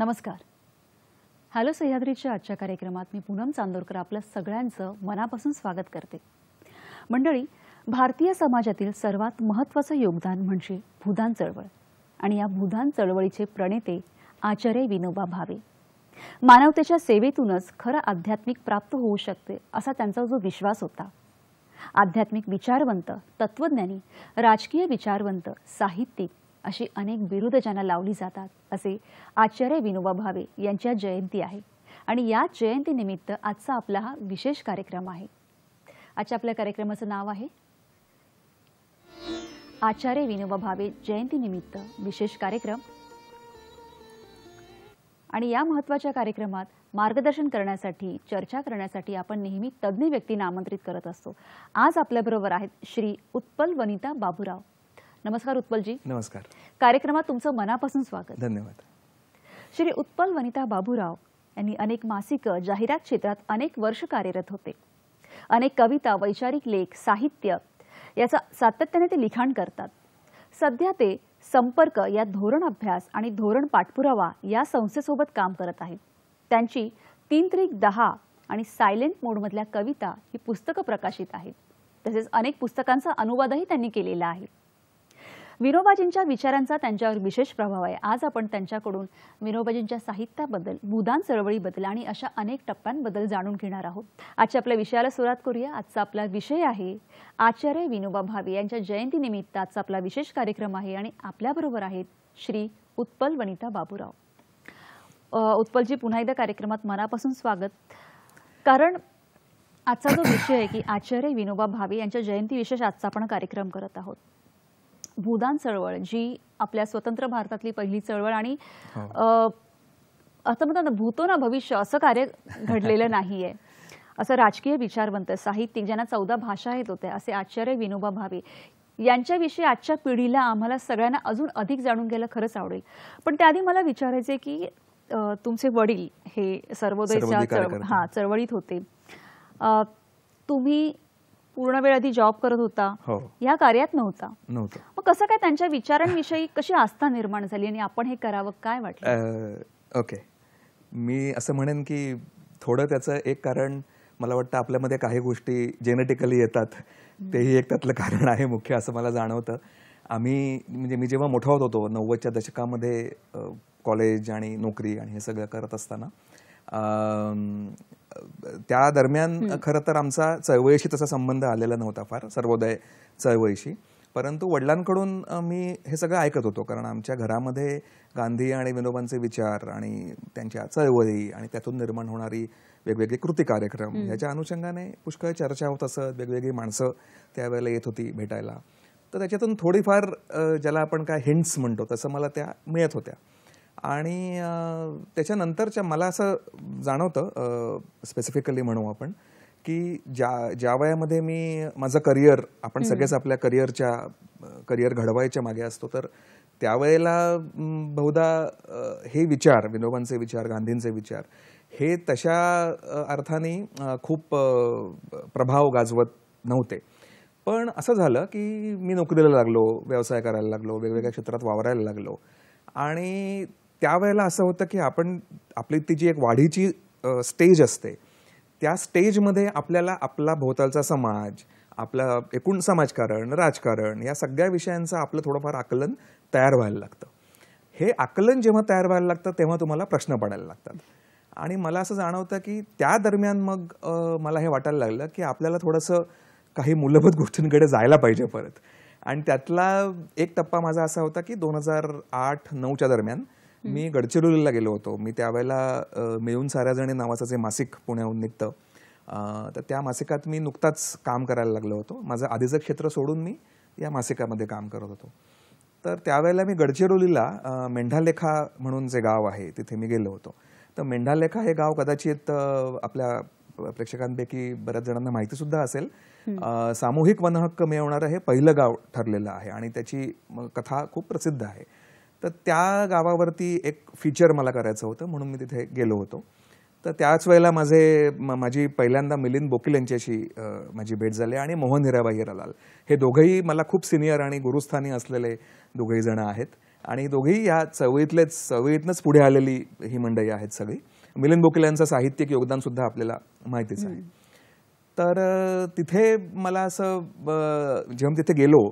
नमस्कार. हॅलो सह्याद्रीच्या आजच्या कार्यक्रमात मी पूनम चांदोरकर आपल्या सगळ्यांचं मनापासून स्वागत करते. मंडळी, भारतीय समाजातील सर्वात महत्त्वाचं योगदान म्हणजे भूदान चळवळ आणि या भूदान चळवळीचे प्रणेते आचार्य विनोबा भावे. मानवतेच्या सेवेतूनच खरं आध्यात्मिक प्राप्त होऊ शकते असा त्यांचा जो विश्वास होता. आध्यात्मिक विचारवंत, तत्वज्ञानी, राजकीय विचारवंत, साहित्यिक अशी अनेक विरुद्धजना लावली जातात असे आचार्य विनोबा भावे यांच्या जयंती आहे आणि या जयंती निमित्त आजचा आपला हा विशेष कार्यक्रम आहे. आजच्या आपल्या कार्यक्रमाचं नाव आहे आचार्य विनोबा भावे जयंती निमित्त विशेष कार्यक्रम. आणि या महत्त्वाच्या कार्यक्रमात मार्गदर्शन करण्यासाठी, चर्चा करण्यासाठी आपण नेहमी तज्ञ व्यक्तींना आमंत्रित करत असतो. आज आपल्या बरोबर आहेत श्री उत्पल वनिता बाबूराव. नमस्कार उत्पलजी. नमस्कार. कार्यक्रमात तुमचं मनापासून स्वागत. धन्यवाद. श्री उत्पल वनिता बाबूराव यांनी अनेक मासिकं, जाहिरात क्षेत्रात अनेक वर्ष कार्यरत होते. अनेक कविता, वैचारिक लेख, साहित्य याचा सातत्याने ते लिखाण करतात. सध्या ते संपर्क या धोरण अभ्यास आणि धोरण पाठपुरावा या संस्थेसोबत काम करत आहेत. त्यांची 3 × 10 आणि सायलेंट मोडमधल्या कविता ही पुस्तकं प्रकाशित आहेत. तसेच अनेक पुस्तकांचा अनुवादही त्यांनी केलेला आहे. विनोबाजींच्या विचारांचा त्यांच्यावर विशेष प्रभाव आहे. आज आपण त्यांच्याकडून विनोबाजींच्या साहित्याबद्दल, भूदान चळवळीबद्दल आणि अशा अनेक टप्प्यांबद्दल जाणून घेणार आहोत. आजच्या आपल्या विषयाला सुरुवात करूया. आजचा आपला विषय आहे आचार्य विनोबा भावे यांच्या जयंतीनिमित्त आजचा आपला विशेष कार्यक्रम आहे आणि आपल्याबरोबर आहेत श्री उत्पल वनिता बाबूराव. उत्पलजी, पुन्हा एकदा कार्यक्रमात मनापासून स्वागत. कारण आजचा जो विषय आहे की आचार्य विनोबा भावे यांच्या जयंती विशेष आजचा आपण कार्यक्रम करत आहोत. भूदान चळवळ जी आपल्या स्वतंत्र भारतातली पहिली चळवळ आणि असं म्हणतात ना, भूतो ना भविष्य असं कार्य घडलेलं नाहीये. असं राजकीय विचारवंत, साहित्यिक, ज्यांना 14 भाषा येत होत्या असे आचार्य विनोबा भावे यांच्याविषयी आजच्या पिढीला, आम्हाला सगळ्यांना अजून अधिक जाणून घ्यायला खरंच आवडेल. पण त्याआधी मला विचारायचे की तुमचे वडील हे सर्वोदयच्या चळवळीत होते. तुम्ही पूर्ण वेळ आधी जॉब करत होता, या कार्यात नव्हता. मग कसं काय त्यांच्या विचारांविषयी कशी आस्था निर्माण झाली आणि आपण हे करावं काय वाटलं? ओके, मी असं म्हणेन की थोडं त्याचं एक कारण मला वाटतं आपल्यामध्ये काही गोष्टी जेनेटिकली येतात, तेही एक त्यातलं कारण आहे मुख्य असं मला जाणवतं. आम्ही म्हणजे मी जेव्हा मोठा होत होतो 90च्या दशकामध्ये कॉलेज आणि नोकरी आणि हे सगळं करत असताना, त्या दरम्यान खरं तर आमचा चळवळीशी तसा संबंध आलेला नव्हता फार, सर्वोदय चळवळीशी. परंतु वडिलांकडून मी हे सगळं ऐकत होतो, कारण आमच्या घरामध्ये गांधी आणि विनोबांचे विचार आणि त्यांच्या चळवळी आणि त्यातून निर्माण होणारी वेगवेगळे कृती कार्यक्रम ह्याच्या अनुषंगाने पुष्कळ चर्चा होत असत. वेगवेगळी माणसं त्यावेळेला येत होती भेटायला, तर त्याच्यातून थोडीफार ज्याला आपण काय हिंट्स म्हणतो तसं मला त्या मिळत होत्या. आणि त्याच्यानंतरच्या मला असं जाणवतं स्पेसिफिकली म्हणू आपण की ज्या वयामध्ये मी माझं करिअर, आपण सगळेच आपल्या करिअर घडवायच्या मागे असतो, तर त्यावेळेला बहुधा हे विचार, विनोबांचे विचार, गांधींचे विचार हे तशा अर्थाने खूप प्रभाव गाजवत नव्हते. पण असं झालं की मी नोकरीला लागलो, व्यवसाय करायला लागलो, वेगवेगळ्या क्षेत्रात वावरायला लागलो आणि त्यावेळेला असं होतं की आपण आपली ती जी एक वाढीची स्टेज असते त्या स्टेजमध्ये आपल्याला आपला भोवतालचा समाज, आपला एकूण समाजकारण, राजकारण या सगळ्या विषयांचं आपलं थोडंफार आकलन तयार व्हायला लागतं. हे आकलन जेव्हा तयार व्हायला लागतं तेव्हा तुम्हाला प्रश्न पडायला लागतात. आणि मला असं जाणवतं की त्या दरम्यान मग मला हे वाटायला लागलं की आपल्याला थोडंसं काही मूलभूत गोष्टींकडे जायला पाहिजे परत. आणि त्यातला एक टप्पा माझा असा होता की 2008-09च्या दरम्यान मी गडचिरोलीला गेलो होतो. मी त्यावेळेला मिळून साऱ्या जणी नावाचं जे मासिक पुण्याहून निघतं, तर त्या मासिकात मी नुकताच काम करायला लागलो होतो. माझं आधीचं क्षेत्र सोडून मी या मासिकामध्ये काम करत होतो. तर त्यावेळेला मी गडचिरोलीला मेंढालेखा म्हणून जे गाव आहे तिथे मी गेलो होतो. तर मेंढालेखा हे गाव कदाचित आपल्या प्रेक्षकांपैकी बऱ्याच जणांना माहितीसुद्धा असेल. सामूहिक वनहक्क मिळवणारं हे पहिलं गाव ठरलेलं आहे आणि त्याची कथा खूप प्रसिद्ध आहे. तर त्या गावावरती एक फीचर मला करायचं होतं म्हणून मी तिथे गेलो होतो. तर त्याच वेळेला माझी पहिल्यांदा मिलिंद बोकील यांच्याशी माझी भेट झाली आणि मोहन हिराबाई हिरालाल हे दोघंही मला खूप सिनियर आणि गुरुस्थानी असलेले दोघंही जण आहेत आणि दोघेही या चळवळीतलेच चळवळीतनच पुढे आलेली ही मंडळी आहेत सगळी। मिलिंद बोकील यांचं साहित्यिक योगदान सुद्धा आपल्याला माहितीच आहे। तर तिथे मला असं जेव्हा तिथे गेलो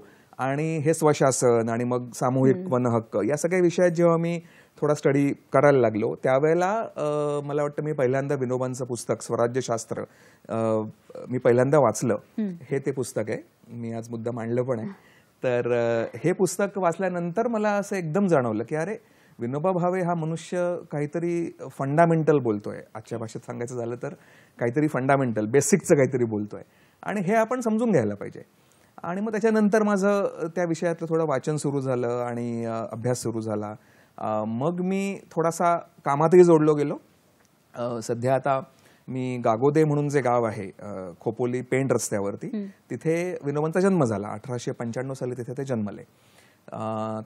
आणि हे स्वशासन आणि मग सामूहिक वनहक्क या सगळ्या विषयात जेव्हा मी थोडा स्टडी करायला लागलो त्यावेळेला मला वाटतं मी पहिल्यांदा विनोबांचं पुस्तक स्वराज्यशास्त्र मी पहिल्यांदा वाचलं। हे ते पुस्तक आहे, मी आज मुद्दा मांडलं पण आहे। तर हे पुस्तक वाचल्यानंतर मला असं एकदम जाणवलं की अरे विनोबा भावे हा मनुष्य काहीतरी फंडामेंटल बोलतोय, आजच्या भाषेत सांगायचं झालं तर काहीतरी फंडामेंटल बेसिकचं काहीतरी बोलतोय आणि हे आपण समजून घ्यायला पाहिजे। आणि मग त्याच्यानंतर माझं त्या विषयातलं थोडं वाचन सुरू झालं आणि अभ्यास सुरू झाला। मग मी थोडासा कामातही जोडलो गेलो। सध्या आता मी गागोदे म्हणून जे गाव आहे खोपोली पेंड रस्त्यावरती तिथे विनोबांचा जन्म झाला। 1895 साली तिथे ते जन्मले।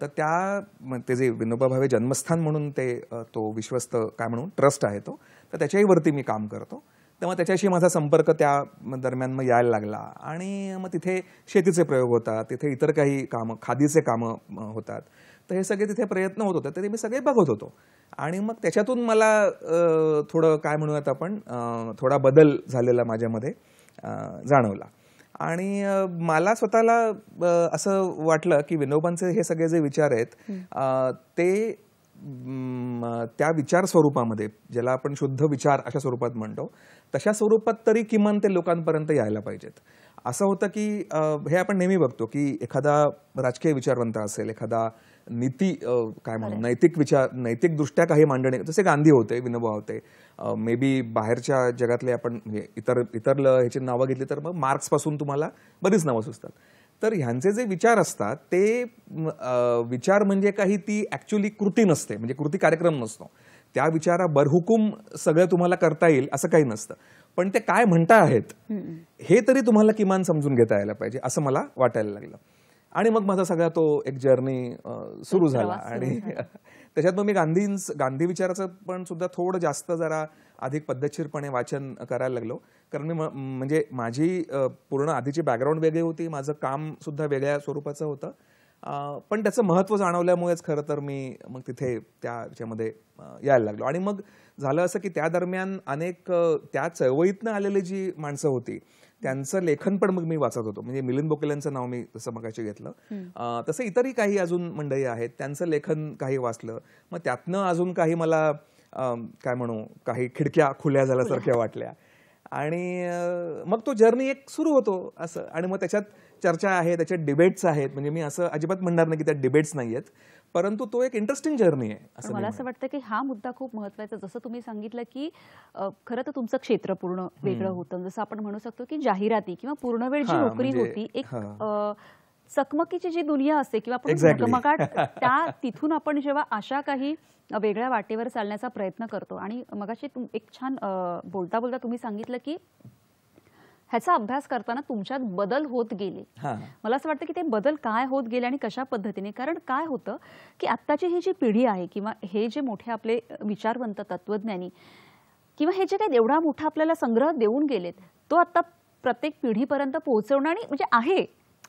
तर त्या जे विनोबा भावे जन्मस्थान म्हणून ते तो विश्वस्त काय म्हणून ट्रस्ट आहे तो, तर त्याच्याही वरती मी काम करतो। तेव्हा त्याच्याशी माझा संपर्क त्या दरम्यान मग यायला लागला आणि मग तिथे शेतीचे प्रयोग होतात, तिथे इतर काही कामं खादीचे कामं होतात, तर हे सगळे तिथे प्रयत्न होत होते, ते मी सगळे बघत होतो। आणि मग त्याच्यातून मला थोडं काय म्हणूयात आपण थोडा बदल झालेला माझ्यामध्ये जाणवला आणि मला स्वतःला असं वाटलं की विनोबांचे हे सगळे जे विचार आहेत ते त्या विचार स्वरूपामध्ये ज्याला आपण शुद्ध विचार अशा स्वरूपात म्हणतो तशा स्वरूपात तरी किमान ते लोकांपर्यंत यायला पाहिजेत। असं होतं की हे आपण नेहमी बघतो की एखादा राजकीय विचारवंत असेल, एखादा नीती काय म्हणून नैतिक विचार नैतिकदृष्ट्या काही मांडणे, जसे गांधी होते विनोबा होते, मे बी बाहेरच्या जगातले आपण इतर ह्याची नावं घेतली तर मग मार्क्सपासून तुम्हाला बरीच नावं सुचतात। तर ह्यांचे जे विचार असतात ते विचार म्हणजे काही ती ॲक्च्युली कृती नसते, म्हणजे कृती कार्यक्रम नसतो, त्या विचारा बरहुकूम सगळं तुम्हाला करता येईल असं काही नसतं, पण ते काय म्हणता आहेत हे तरी तुम्हाला किमान समजून घेता यायला पाहिजे असं मला वाटायला लागलं। आणि मग माझा सगळा तो एक जर्नी सुरू झाला आणि त्याच्यात मग मी गांधी विचाराचं पण सुद्धा थोडं जास्त जरा अधिक पद्धतशीरपणे वाचन करायला लागलो। कारण मी म्हणजे माझी पूर्ण आधीची बॅकग्राऊंड वेगळी होती, माझं काम सुद्धा वेगळ्या स्वरूपाचं होतं, पण त्याचं महत्त्व जाणवल्यामुळेच खरं तर मी मग तिथे त्याच्यामध्ये यायला लागलो। आणि मग झालं असं की त्या दरम्यान अनेक त्या चळवळीतनं आलेली जी माणसं होती त्यांचं लेखन पण मग मी वाचत होतो। म्हणजे मिलिंद बोकील यांचं नाव मी जसं मगाशी घेतलं तसं इतरही काही अजून मंडळी आहेत, त्यांचं लेखन काही वाचलं, मग त्यातनं अजून काही मला काय म्हणू काही खिडक्या खुल्या झाल्यासारख्या वाटल्या आणि मग तो जर्नी एक सुरू होतो असं। आणि मग त्याच्यात चर्चा आहे, त्याच्यात डिबेट्स आहेत, म्हणजे मी असं अजिबात म्हणणार नाही की त्यात डिबेट्स नाही आहेत, परंतु तो एक इंटरेस्टिंग जर्नी आहे असं मला असं वाटतं की हा मुद्दा खूप महत्त्वाचा। जसं तुम्ही सांगितलं की खरं तर तुमचं क्षेत्र पूर्ण वेगळं होतं, जसं आपण म्हणू शकतो की जाहिराती किंवा पूर्णवेळ जी नोकरी होती एक चकमकीची जी दुनिया असते किंवा आपण चकमकाट त्या तिथून आपण जेव्हा अशा काही वेगळ्या वाटेवर चालण्याचा प्रयत्न करतो। आणि मगाशी एक छान बोलता बोलता तुम्ही सांगितलं की ह्याचा अभ्यास करताना तुमच्यात बदल होत गेले, मला असं वाटतं की ते बदल काय होत गेले आणि कशा पद्धतीने, कारण काय होतं की आत्ताची ही जी पिढी आहे किंवा हे जे मोठे आपले विचारवंत तत्वज्ञानी किंवा हे जे काही एवढा मोठा आपल्याला संग्रह देऊन गेलेत तो आता प्रत्येक पिढीपर्यंत पोहोचवणं आणि म्हणजे आहे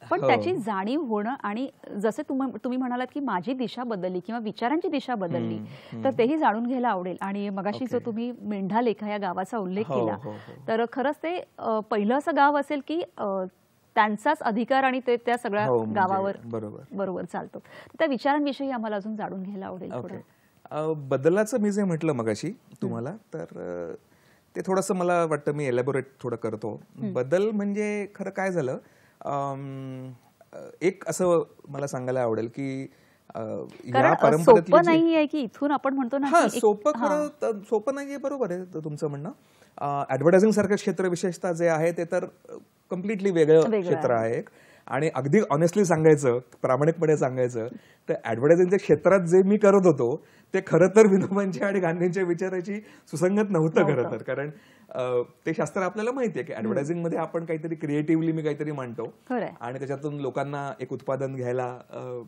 पण त्याची जाणीव होणं आणि जसे तुम्ही म्हणालात की माझी दिशा बदलली किंवा विचारांची दिशा बदलली तर तेही जाणून घ्यायला आवडेल। आणि मगाशी जो तुम्ही मेंढा लेखा या गावाचा उल्लेख केला तर खरंच ते पहिलं असं गाव असेल की त्यांचाच अधिकार आणि ते त्या सगळ्या गावावर बरोबर चालतो, त्या विचारांविषयी आम्हाला अजून जाणून घ्यायला आवडेल। बदलाचं मी जे म्हटलं मगाशी तुम्हाला तर ते थोडंसं मला वाटतं मी एलॅबोरेट थोडं करतो। बदल म्हणजे खरं काय झालं, एक असं मला सांगायला आवडेल की या परंपरेतलं नाही आहे की इथून आपण म्हणतो ना सोपं नाहीये, बरोबर आहे तुमचं म्हणणं। ऍडव्हर्टायझिंग सारखं क्षेत्र विशेषतः जे आहे ते तर कम्प्लिटली वेगळं क्षेत्र आहे एक, आणि अगदी ऑनेस्टली सांगायचं प्रामाणिकपणे सांगायचं तर ऍडव्हर्टायझिंगच्या क्षेत्रात जे मी करत होतो ते खरं तर विनोबांच्या आणि गांधींच्या विचाराची सुसंगत नव्हतं खरं तर, कारण ते शास्त्र आपल्याला माहिती आहे की ऍडव्हर्टायझिंग मध्ये आपण काहीतरी क्रिएटिव्हली मी काहीतरी मांडतो आणि त्याच्यातून लोकांना एक उत्पादन घ्यायला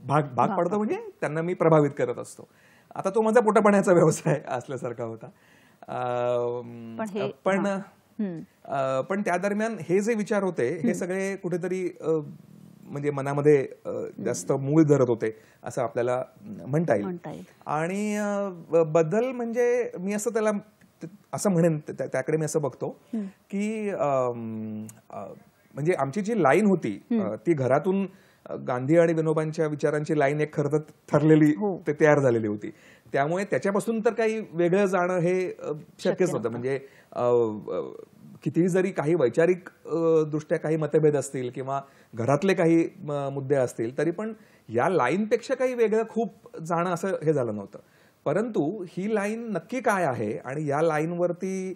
भाग पडतो, म्हणजे त्यांना मी प्रभावित करत असतो। आता तो माझा पोटापाण्याचा व्यवसाय असल्यासारखा होता, पण त्या दरम्यान हे जे विचार होते हे सगळे कुठेतरी म्हणजे मनामध्ये जास्त मूळ धरत होते असं आपल्याला म्हणता येईल। आणि बदल म्हणजे मी असं त्याला असं म्हणेन, त्याकडे मी असं बघतो की म्हणजे आमची जी लाईन होती ती घरातून गांधी आणि विनोबांच्या विचारांची लाईन एक खरं तर ठरलेली तयार झालेली होती, त्यामुळे त्याच्यापासून तर काही वेगळं जाणं हे शक्यच नव्हतं। म्हणजे कितीही जरी काही वैचारिक दृष्ट्या काही मतभेद असतील किंवा घरातले काही मुद्दे असतील तरी पण या लाईनपेक्षा काही वेगळं खूप जाणं असं हे झालं नव्हतं। परंतु ही लाईन नक्की काय आहे आणि या लाईनवरती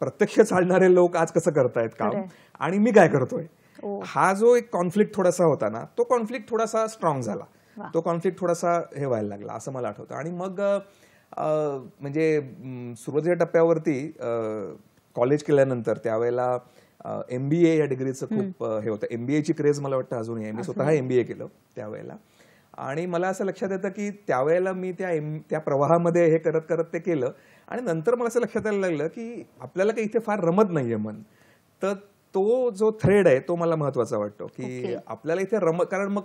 प्रत्यक्ष चालणारे लोक आज कसं करतायत काम आणि मी काय करतोय, हा जो एक कॉन्फ्लिक्ट थोडासा होता ना, तो कॉन्फ्लिक्ट थोडासा स्ट्रॉंग झाला, तो कॉन्फ्लिक्ट थोडासा हे व्हायला लागला असं मला आठवतं। आणि मग म्हणजे सुरुवातीच्या टप्प्यावरती कॉलेज केल्यानंतर त्यावेळेला MBA या डिग्रीचं खूप हे होतं। MBAची क्रेज मला वाटतं अजूनही, मी स्वतः MBA केलं त्यावेळेला आणि मला असं लक्षात येतं की त्यावेळेला मी त्या प्रवाहामध्ये हे करत करत ते केलं आणि नंतर मला असं लक्षात यायला लागलं की आपल्याला काही इथे फार रमत नाहीये मन, तर तो जो थ्रेड आहे तो मला महत्वाचा वाटतो की आपल्याला इथे कारण मग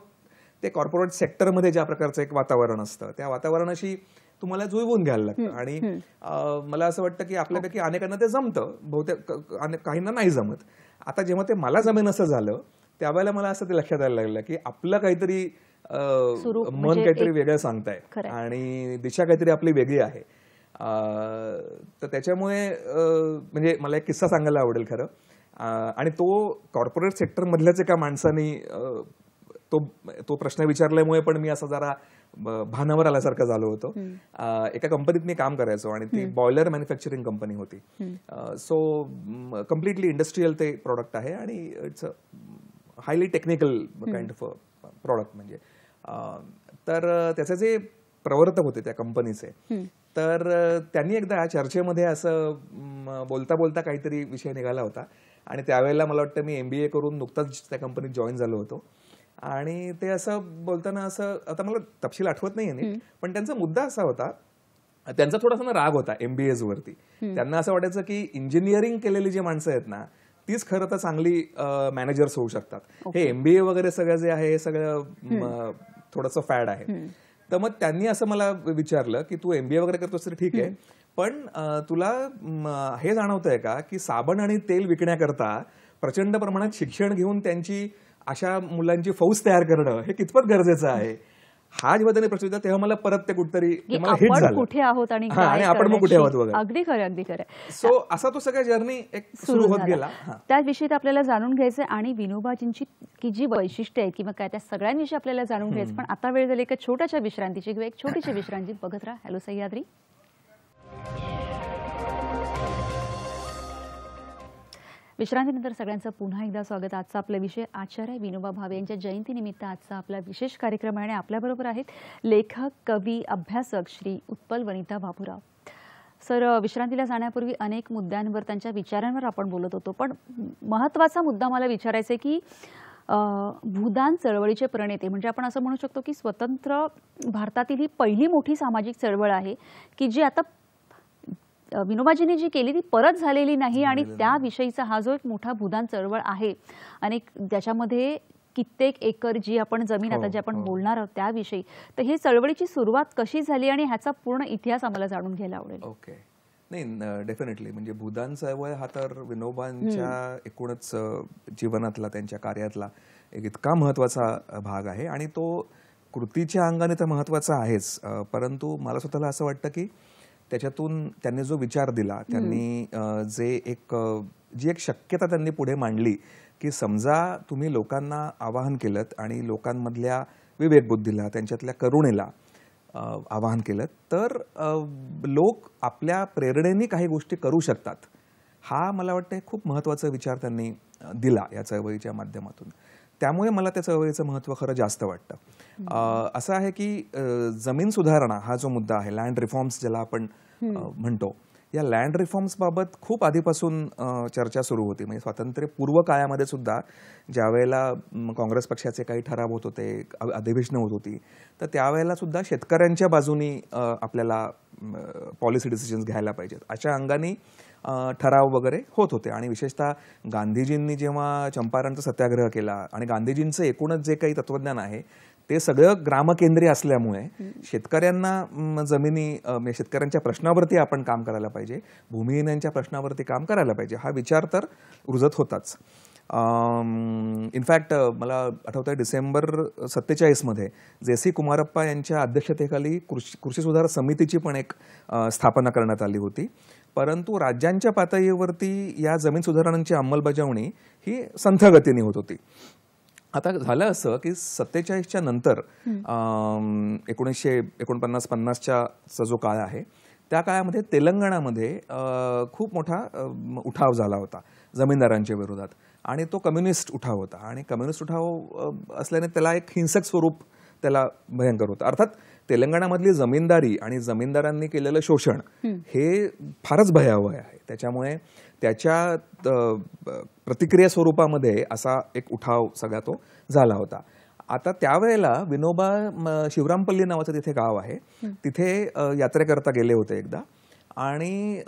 ते कॉर्पोरेट सेक्टरमध्ये ज्या प्रकारचं एक वातावरण असतं त्या वातावरणाशी तुम्हाला जुळवून घ्यायला लागतं। आणि मला असं वाटतं की आपल्यापैकी अनेकांना ते जमतं, बहुतेक काहींना नाही जमत। आता जेव्हा ते मला जमेन असं झालं त्यावेळेला मला असं ते लक्षात यायला लागलं की आपलं काहीतरी मन काहीतरी वेगळं सांगताय आणि दिशा काहीतरी आपली वेगळी आहे। तर त्याच्यामुळे म्हणजे मला एक किस्सा सांगायला आवडेल खरं, आणि तो कॉर्पोरेट सेक्टर मधल्याच एका माणसाने तो तो प्रश्न विचारल्यामुळे पण मी असा जरा भानावर आल्यासारखं झालो होतो। एका कंपनीत मी काम करायचो आणि ती बॉयलर मॅन्युफॅक्चरिंग कंपनी होती। सो कम्प्लिटली इंडस्ट्रियल ते प्रॉडक्ट आहे आणि it's a highly technical kind of product म्हणजे, तर त्याचे जे प्रवर्तक होते त्या कंपनीचे, तर त्यांनी एकदा चर्चेमध्ये असं बोलता बोलता काहीतरी विषय निघाला होता आणि त्यावेळेला मला वाटतं मी MBA करून नुकताच त्या कंपनीत जॉईन झालो होतो आणि ते असं बोलताना असं, आता मला तपशील आठवत नाही आहे पण त्यांचा मुद्दा असा होता, त्यांचा थोडासा ना राग होता MBAs वरती। त्यांना असं वाटायचं की इंजिनिअरिंग केलेली जी माणसं आहेत ना तीच खरं तर चांगली मॅनेजर्स होऊ शकतात, हे MBA वगैरे सगळं जे आहे हे सगळं थोडंसं फॅड आहे। तर मग त्यांनी असं मला विचारलं की तू MBA वगैरे करतोस तर ठीक आहे, पण तुला हे जाणवतंय का की साबण आणि तेल विकण्याकरता प्रचंड प्रमाणात शिक्षण घेऊन त्यांची अशा मुलांची फौज तयार करणं हे कितपत गरजेचं आहे? हा जेव्हा त्यांनी प्रश्न विचारला तेव्हा मला परत ते कुठतरी हिट झालं, कुठे आहोत आणि आपण कुठे आहोत वगैरे। अगदी खरं, अगदी खरं। सो असा तो सगळ्या जर्नी एक सुरू होत गेला। त्याविषयी आपल्याला जाणून घ्यायचं आणि विनोबाजींची की जी वैशिष्ट्ये आहेत किंवा काय त्या सगळ्यांविषयी आपल्याला जाणून घ्यायचं, पण आता वेळ झाली एका छोट्याशा विश्रांतीची किंवा एक छोटीशी विश्रांती। बघत राहा हॅलो सह्याद्री। विश्रांतीनंतर सगळ्यांचं पुन्हा एकदा स्वागत। आजचा आपला विषय आचार्य विनोबा भावे यांच्या जयंतीनिमित्त आजचा आपला विशेष कार्यक्रम आहे आणि आपल्याबरोबर आहेत लेखक, कवी, अभ्यासक श्री उत्पल वनिता बाबूराव सर। विश्रांतीला जाण्यापूर्वी अनेक मुद्द्यांवर, त्यांच्या विचारांवर आपण बोलत होतो, पण महत्त्वाचा मुद्दा मला विचारायचा आहे की भूदान चळवळीचे प्रणेते, म्हणजे आपण असं म्हणू शकतो की स्वतंत्र भारतातील ही पहिली मोठी सामाजिक चळवळ आहे की जी आता विनोबाजींनी जी केली ती परत झालेली नाही, आणि त्याविषयीचा हा जो एक मोठा भूदान चळवळ आहे अनेक ज्याच्यामध्ये कित्येक एकर जी आपण जमीन आता जे आपण बोलणार आहोत त्याविषयी, तर ही चळवळीची सुरुवात कशी झाली आणि ह्याचा पूर्ण इतिहास आम्हाला जाणून घ्यायला आवडेल। ओके, नाही डेफिनेटली, म्हणजे भूदान चळवळ हा तर विनोबांच्या एकूणच जीवनातला, त्यांच्या कार्यातला एक इतका महत्वाचा भाग आहे आणि तो कृतीच्या अंगाने तर महत्वाचा आहेच, परंतु मला स्वतःला असं वाटतं की त्याच्यातून त्यांनी जो विचार दिला, त्यांनी जी एक शक्यता त्यांनी पुढे मांडली की समजा तुम्ही लोकांना आवाहन केलं आणि लोकांमधल्या विवेकबुद्धीला, त्यांच्यातल्या करुणेला आवाहन केलं तर लोक आपल्या प्रेरणेने काही गोष्टी करू शकतात, हा मला वाटतं खूप महत्त्वाचा विचार त्यांनी दिला या चळवळीच्या माध्यमातून। त्यामुळे मला त्या चळवळीचं महत्त्व खरं जास्त वाटतं। असं आहे की जमीन सुधारणा हा जो मुद्दा आहे, लँड रिफॉर्म्स ज्याला आपण म्हणतो, या लँड रिफॉर्म्सबाबत खूप आधीपासून चर्चा सुरू होती। म्हणजे स्वातंत्र्यपूर्व काळामध्ये सुद्धा ज्यावेळेला काँग्रेस पक्षाचे काही ठराव होत होते, अधिवेशनं होत होती, तर त्यावेळेला सुद्धा शेतकऱ्यांच्या बाजूनी आपल्याला पॉलिसी डिसिजन्स घ्यायला पाहिजेत अशा अंगाने ठराव वगैरे होत होते। आणि विशेषतः गांधीजींनी जेव्हा चंपारणचा सत्याग्रह केला आणि गांधीजींचं एकूणच जे काही तत्वज्ञान आहे ते सगळं ग्रामकेंद्रीय असल्यामुळे शेतकऱ्यांना जमिनी शेतकऱ्यांच्या प्रश्नावरती आपण काम करायला पाहिजे, भूमिहीनांच्या प्रश्नावरती काम करायला पाहिजे हा विचार तर रुजत होताच। इनफॅक्ट मला आठवतं डिसेंबर 1947 मध्ये जे.सी. कुमारप्पा यांच्या अध्यक्षतेखाली कृषी सुधार समितीची पण एक स्थापना करण्यात आली होती, परंतु राज्यांच्या पातळीवरती या जमीन सुधारणांची अंमलबजावणी ही संथगतीने होत होती। आता झालं असं की 47च्या नंतर 1949-50 जो काळ आहे त्या काळामध्ये तेलंगणामध्ये खूप मोठा उठाव झाला होता जमीनदारांच्या विरोधात आणि तो कम्युनिस्ट उठाव होता आणि कम्युनिस्ट उठाव असल्याने त्याला एक हिंसक स्वरूप त्याला भयंकर होतं। अर्थात तेलंगणामधली जमीनदारी आणि जमीनदारांनी केलेलं शोषण हे फारच भयावह आहे, त्याच्यामुळे त्याच्या प्रतिक्रिया स्वरूपामध्ये असा एक उठाव सगळा तो झाला होता। आता त्यावेळेला विनोबा शिवरामपल्ली नावाचं तिथे गाव आहे तिथे यात्रेकरता गेले होते एकदा आणि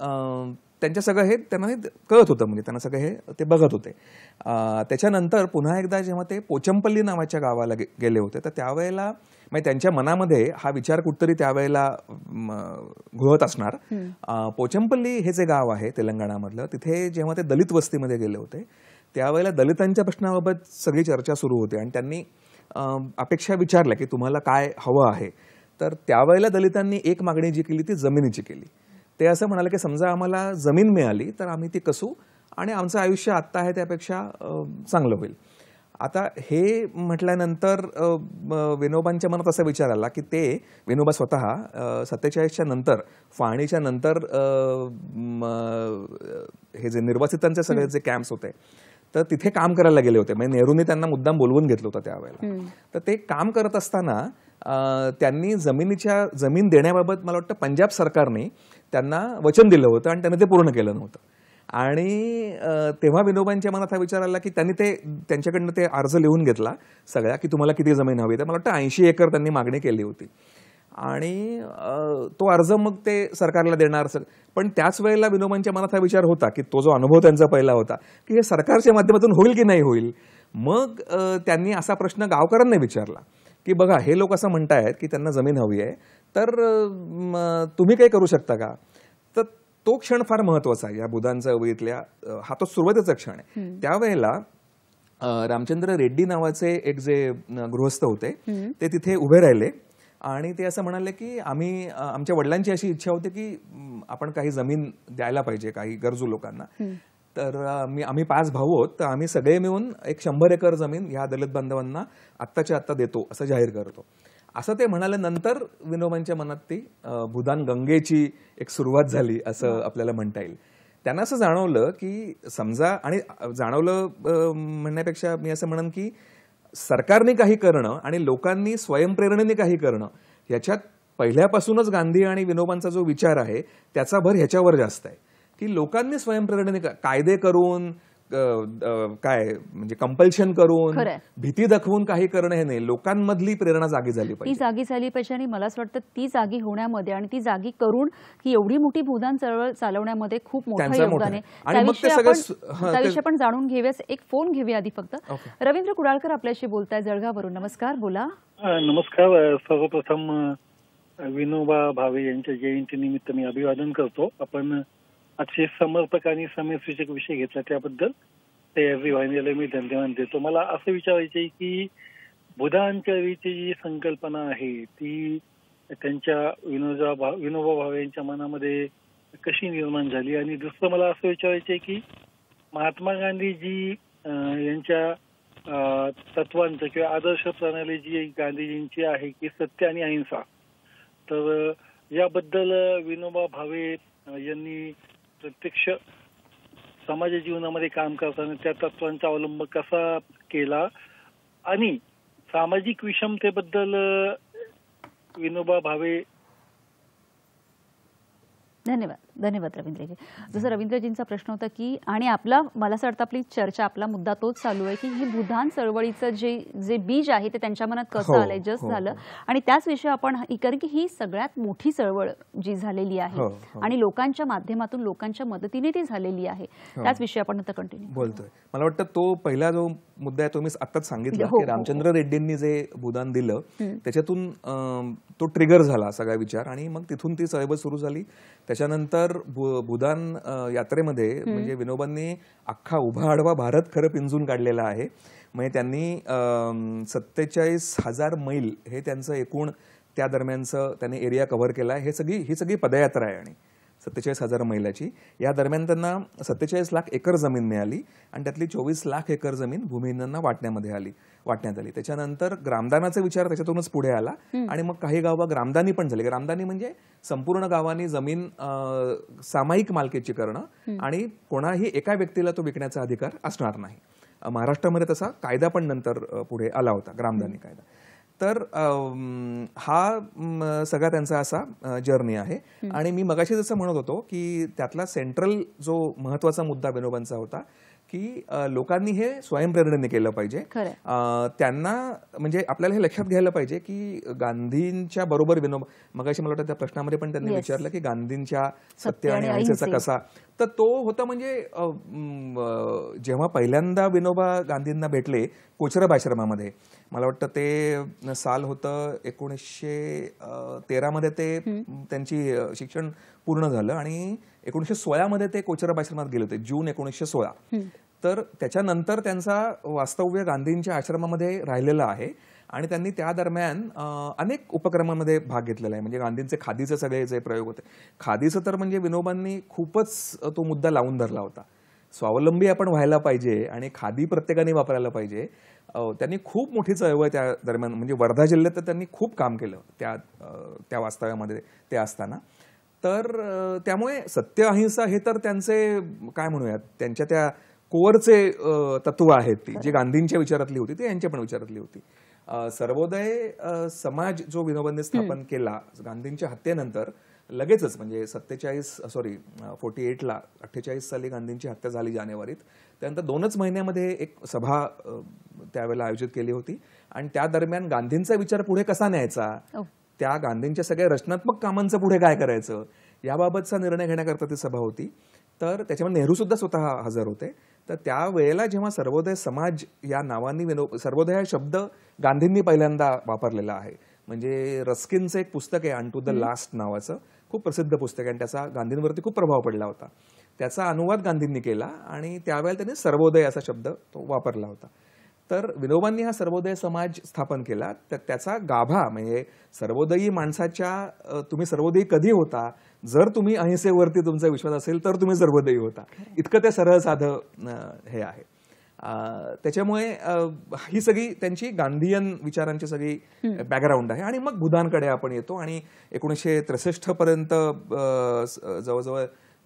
त्यांच्या सगळं हे त्यांना हे कळत होतं, म्हणजे त्यांना सगळं हे ते बघत होते। त्याच्यानंतर पुन्हा एकदा जेव्हा ते पोचमपल्ली नावाच्या गावाला गेले होते तर त्यावेळेला म्हणजे त्यांच्या मनामध्ये हा विचार कुठतरी त्यावेळेला घोळत असणार। पोचमपल्ली हे जे गाव आहे तेलंगणामधलं तिथे जेव्हा ते दलित वस्तीमध्ये गेले होते त्यावेळेला दलितांच्या प्रश्नाबाबत सगळी चर्चा सुरू होती आणि त्यांनी अपेक्षा विचारल्या की तुम्हाला काय हवं आहे, तर त्यावेळेला दलितांनी एक मागणी जी केली ती जमिनीची केली। ते असं म्हणाले की समजा आम्हाला जमीन मिळाली तर आम्ही ती कसू आणि आमचं आयुष्य आत्ता आहे त्यापेक्षा चांगलं होईल। आता हे म्हटल्यानंतर विनोबांच्या मनात असा विचार आला की ते विनोबा स्वतः 47च्या नंतर फाळणीच्या नंतर हे जे निर्वासितांचे सगळे जे कॅम्प्स होते तर तिथे काम करायला गेले होते, म्हणजे नेहरूंनी त्यांना मुद्दाम बोलवून घेतलं होतं त्यावेळेला। तर ते काम करत असताना त्यांनी जमीन देण्याबाबत मला वाटतं पंजाब सरकारने त्यांना वचन दिलं होतं आणि त्यांनी ते पूर्ण केलं नव्हतं आणि तेव्हा विनोबांच्या मनात हा विचार आला की त्यांनी ते त्यांच्याकडनं ते अर्ज लिहून घेतला सगळा की तुम्हाला किती जमीन हवी, तर मला वाटतं 80 एकर त्यांनी मागणी केली होती आणि तो अर्ज मग ते सरकारला देणार। पण त्याच वेळेला विनोबांच्या मनात हा विचार होता की तो जो अनुभव त्यांचा पहिला होता की हे सरकारच्या माध्यमातून होईल की नाही होईल। मग त्यांनी असा प्रश्न गावकऱ्यांना विचारला की बघा हे लोक असं म्हणतायत की त्यांना जमीन हवी आहे तर तुम्ही काही करू शकता का। तर तो क्षण फार महत्वाचा आहे या बुधांच्या ओळीतल्या, हा तो सुरुवातीचा क्षण आहे। त्यावेळेला रामचंद्र रेड्डी नावाचे एक जे गृहस्थ होते ते तिथे उभे राहिले आणि ते असं म्हणाले की आमच्या वडिलांची अशी इच्छा होती की आपण काही जमीन द्यायला पाहिजे काही गरजू लोकांना, तर आम्ही 5 भाऊ आहोत तर आम्ही सगळे मिळून एक 100 एकर जमीन ह्या दलित बांधवांना आत्ताच्या आत्ता देतो असं जाहीर करतो असं ते म्हणाल्यानंतर विनोबांच्या मनात ती भूदान गंगेची एक सुरुवात झाली असं आपल्याला म्हणता येईल। त्यांना असं जाणवलं की समजा, आणि जाणवलं म्हणण्यापेक्षा मी असं म्हणेन की सरकारने काही करणं आणि लोकांनी स्वयंप्रेरणेने काही करणं याच्यात पहिल्यापासूनच गांधी आणि विनोबांचा जो विचार आहे त्याचा भर ह्याच्यावर जास्त आहे की लोकांनी स्वयंप्रेरणेने कायदे करून काय म्हणजे कंपल्शन करून भीती दाखवून काही करणं हे नाही, लोकांमधली प्रेरणा जागी झाली पाहिजे, ती जागी झाली पाहिजे। आणि मला असं वाटतं ती जागी होण्यामध्ये आणि ती जागी करून ही एवढी मोठी भूदान चळवळ चालवण्यामध्ये खूप मोठं योगदान आहे। त्याविषयी आपण जाणून घेऊयास, एक फोन घेऊया आधी फक्त। रवींद्र कुडाळकर आपल्याशी बोलताय जळगाववरून, नमस्कार बोला। नमस्कार, सर्वप्रथम विनोबा भावे यांच्या जयंतीनिमित्त मी अभिवादन करतो। आपण आजचे समर्पक आणि समयसूचक विषय घेतला त्याबद्दल ते मी धन्यवाद देतो। मला असं विचारायचे की भूदान चळवळीची जी संकल्पना आहे ती त्यांच्या विनोबा भावे यांच्या मनामध्ये कशी निर्माण झाली, आणि दुसरं मला असं विचारायचे की महात्मा गांधीजी यांच्या तत्वांचं किंवा आदर्श प्रणाली जी गांधीजींची आहे की सत्य आणि अहिंसा, तर याबद्दल विनोबा भावे यांनी प्रत्यक्ष समाज जीवनामध्ये काम करताना त्या तत्वांचा अवलंब कसा केला आणि सामाजिक विषमतेबद्दल विनोबा भावे धन्यवाद धन्यवाद रवींद्र जी. जसं रवींद्रजींचा प्रश्न होता की आणि आपला मला असं वाटतं आपली चर्चा आपला मुद्दा तोच चालू आहे की ही भूदान चळवळीचं जे जे बीज आहे ते त्यांच्या मनात कसं आलंय जस्ट झालं आणि त्याच विषय आपण कारण की ही सगळ्यात मोठी चळवळ जी झालेली आहे आणि लोकांच्या माध्यमातून लोकांच्या मदतीने ती झालेली आहे त्याच विषय आपण आता कंटिन्यू बोलतोय. मला वाटतं तो पहिला जो मुद्दा आहे तो मी आत्ताच सांगितलं की रामचंद्र रेड्डींनी जे भूदान दिलं त्याच्यातून तो ट्रिगर झाला सगळा विचार आणि मग तिथून ती चळवळ सुरू झाली. त्याच्यानंतर भूदान यात्रेमध्ये म्हणजे विनोबांनी अख्खा उभा आडवा भारत खरं पिंजून काढलेला आहे. म्हणजे त्यांनी 47,000 मैल हे त्यांचं एकूण त्या दरम्यानचं त्यांनी एरिया कव्हर केला. ही सगळी पदयात्रा आहे आणि 47,000 मैलाची. या दरम्यान त्यांना 47 लाख एकर जमीन मिळाली आणि त्यातली 24 लाख एकर जमीन भूमिहीनांना वाटण्यात आली. त्याच्यानंतर ग्रामदानाचा विचार त्याच्यातूनच पुढे आला आणि मग काही गावं ग्रामदानी पण झाली. ग्रामदानी म्हणजे संपूर्ण गावांनी जमीन सामायिक मालकीची करणं आणि कोणाही एका व्यक्तीला तो विकण्याचा अधिकार असणार नाही. महाराष्ट्रामध्ये तसा कायदा पण नंतर पुढे आला होता ग्रामदानी कायदा. तर हा सगळा त्यांचा असा जर्नी आहे आणि मी मगाशी जसं म्हणत होतो की त्यातला सेंट्रल जो महत्त्वाचा मुद्दा विनोबांचा होता की लोकांनी हे स्वयंप्रेरणेने केलं पाहिजे. त्यांना म्हणजे आपल्याला हे लक्षात घ्यायला पाहिजे की गांधींच्या बरोबर विनोबा मगाशी मला वाटतं त्या प्रश्नामध्ये पण त्यांनी विचारलं की गांधींच्या सत्य आणि अहिंसेचा कसा तर तो होता म्हणजे जेव्हा पहिल्यांदा विनोबा गांधींना भेटले कोचरब आश्रमामध्ये मला वाटतं ते साल होतं 1913 मध्ये ते त्यांची शिक्षण पूर्ण झालं आणि 1916 मध्ये ते कोचरब आश्रमात गेले होते जून 1916. तर त्याच्यानंतर त्यांचा वास्तव्य गांधींच्या आश्रमामध्ये राहिलेला आहे आणि त्यांनी त्या दरम्यान अनेक उपक्रमांमध्ये भाग घेतलेला आहे. म्हणजे गांधींचे खादीचे सगळे जे प्रयोग होते खादीचं तर म्हणजे विनोबांनी खूपच तो मुद्दा लावून धरला होता. स्वावलंबी आपण व्हायला पाहिजे आणि खादी प्रत्येकाने वापरायला पाहिजे. त्यांनी खूप मोठी चळवळ त्या दरम्यान म्हणजे वर्धा जिल्ह्यात तर त्यांनी खूप काम केलं त्या वास्तव्यामध्ये ते असताना. तर त्यामुळे सत्य अहिंसा हे तर त्यांचे काय म्हणूयात त्यांच्या त्या कोअरचे तत्व आहेत ती जी गांधींच्या विचारातली होती ती यांच्या पण विचारातली होती. सर्वोदय समाज जो विनोबांनी स्थापन केला गांधींच्या हत्येनंतर लगेचच म्हणजे 48 साली गांधींची हत्या झाली जानेवारीत. त्यानंतर 2च महिन्यामध्ये एक सभा त्यावेळेला आयोजित केली होती आणि त्या दरम्यान गांधींचा विचार पुढे कसा न्यायचा त्या गांधींच्या सगळ्या रचनात्मक कामांचं पुढे काय करायचं याबाबतचा निर्णय घेण्याकरता ती सभा होती. तर त्याच्यामध्ये नेहरू सुद्धा स्वतः हजर होते. तर त्यावेळेला जेव्हा सर्वोदय समाज या नावाने सर्वोदय हा शब्द गांधींनी पहिल्यांदा वापरलेला आहे. म्हणजे रस्किनचं एक पुस्तक आहे अंटू द लास्ट नावाचं खूप प्रसिद्ध पुस्तक आहे आणि त्याचा गांधींवरती खूप प्रभाव पडला होता. त्याचा अनुवाद गांधींनी केला आणि त्यावेळेला त्यांनी सर्वोदय असा शब्द तो वापरला होता. तर विनोबांनी हा सर्वोदय समाज स्थापन केला. तर त्याचा गाभा म्हणजे सर्वोदयी माणसाच्या तुम्ही सर्वोदयी कधी होता जर तुम्ही अहिंसेवरती तुमचा विश्वास असेल तर तुम्ही सर्वोदयी होता इतकं ते सरळ साधं हे आहे. त्याच्यामुळे ही सगळी त्यांची गांधीयन विचारांची सगळी बॅकग्राऊंड आहे. आणि मग भूदानकडे आपण येतो आणि 1963 पर्यंत जवळजवळ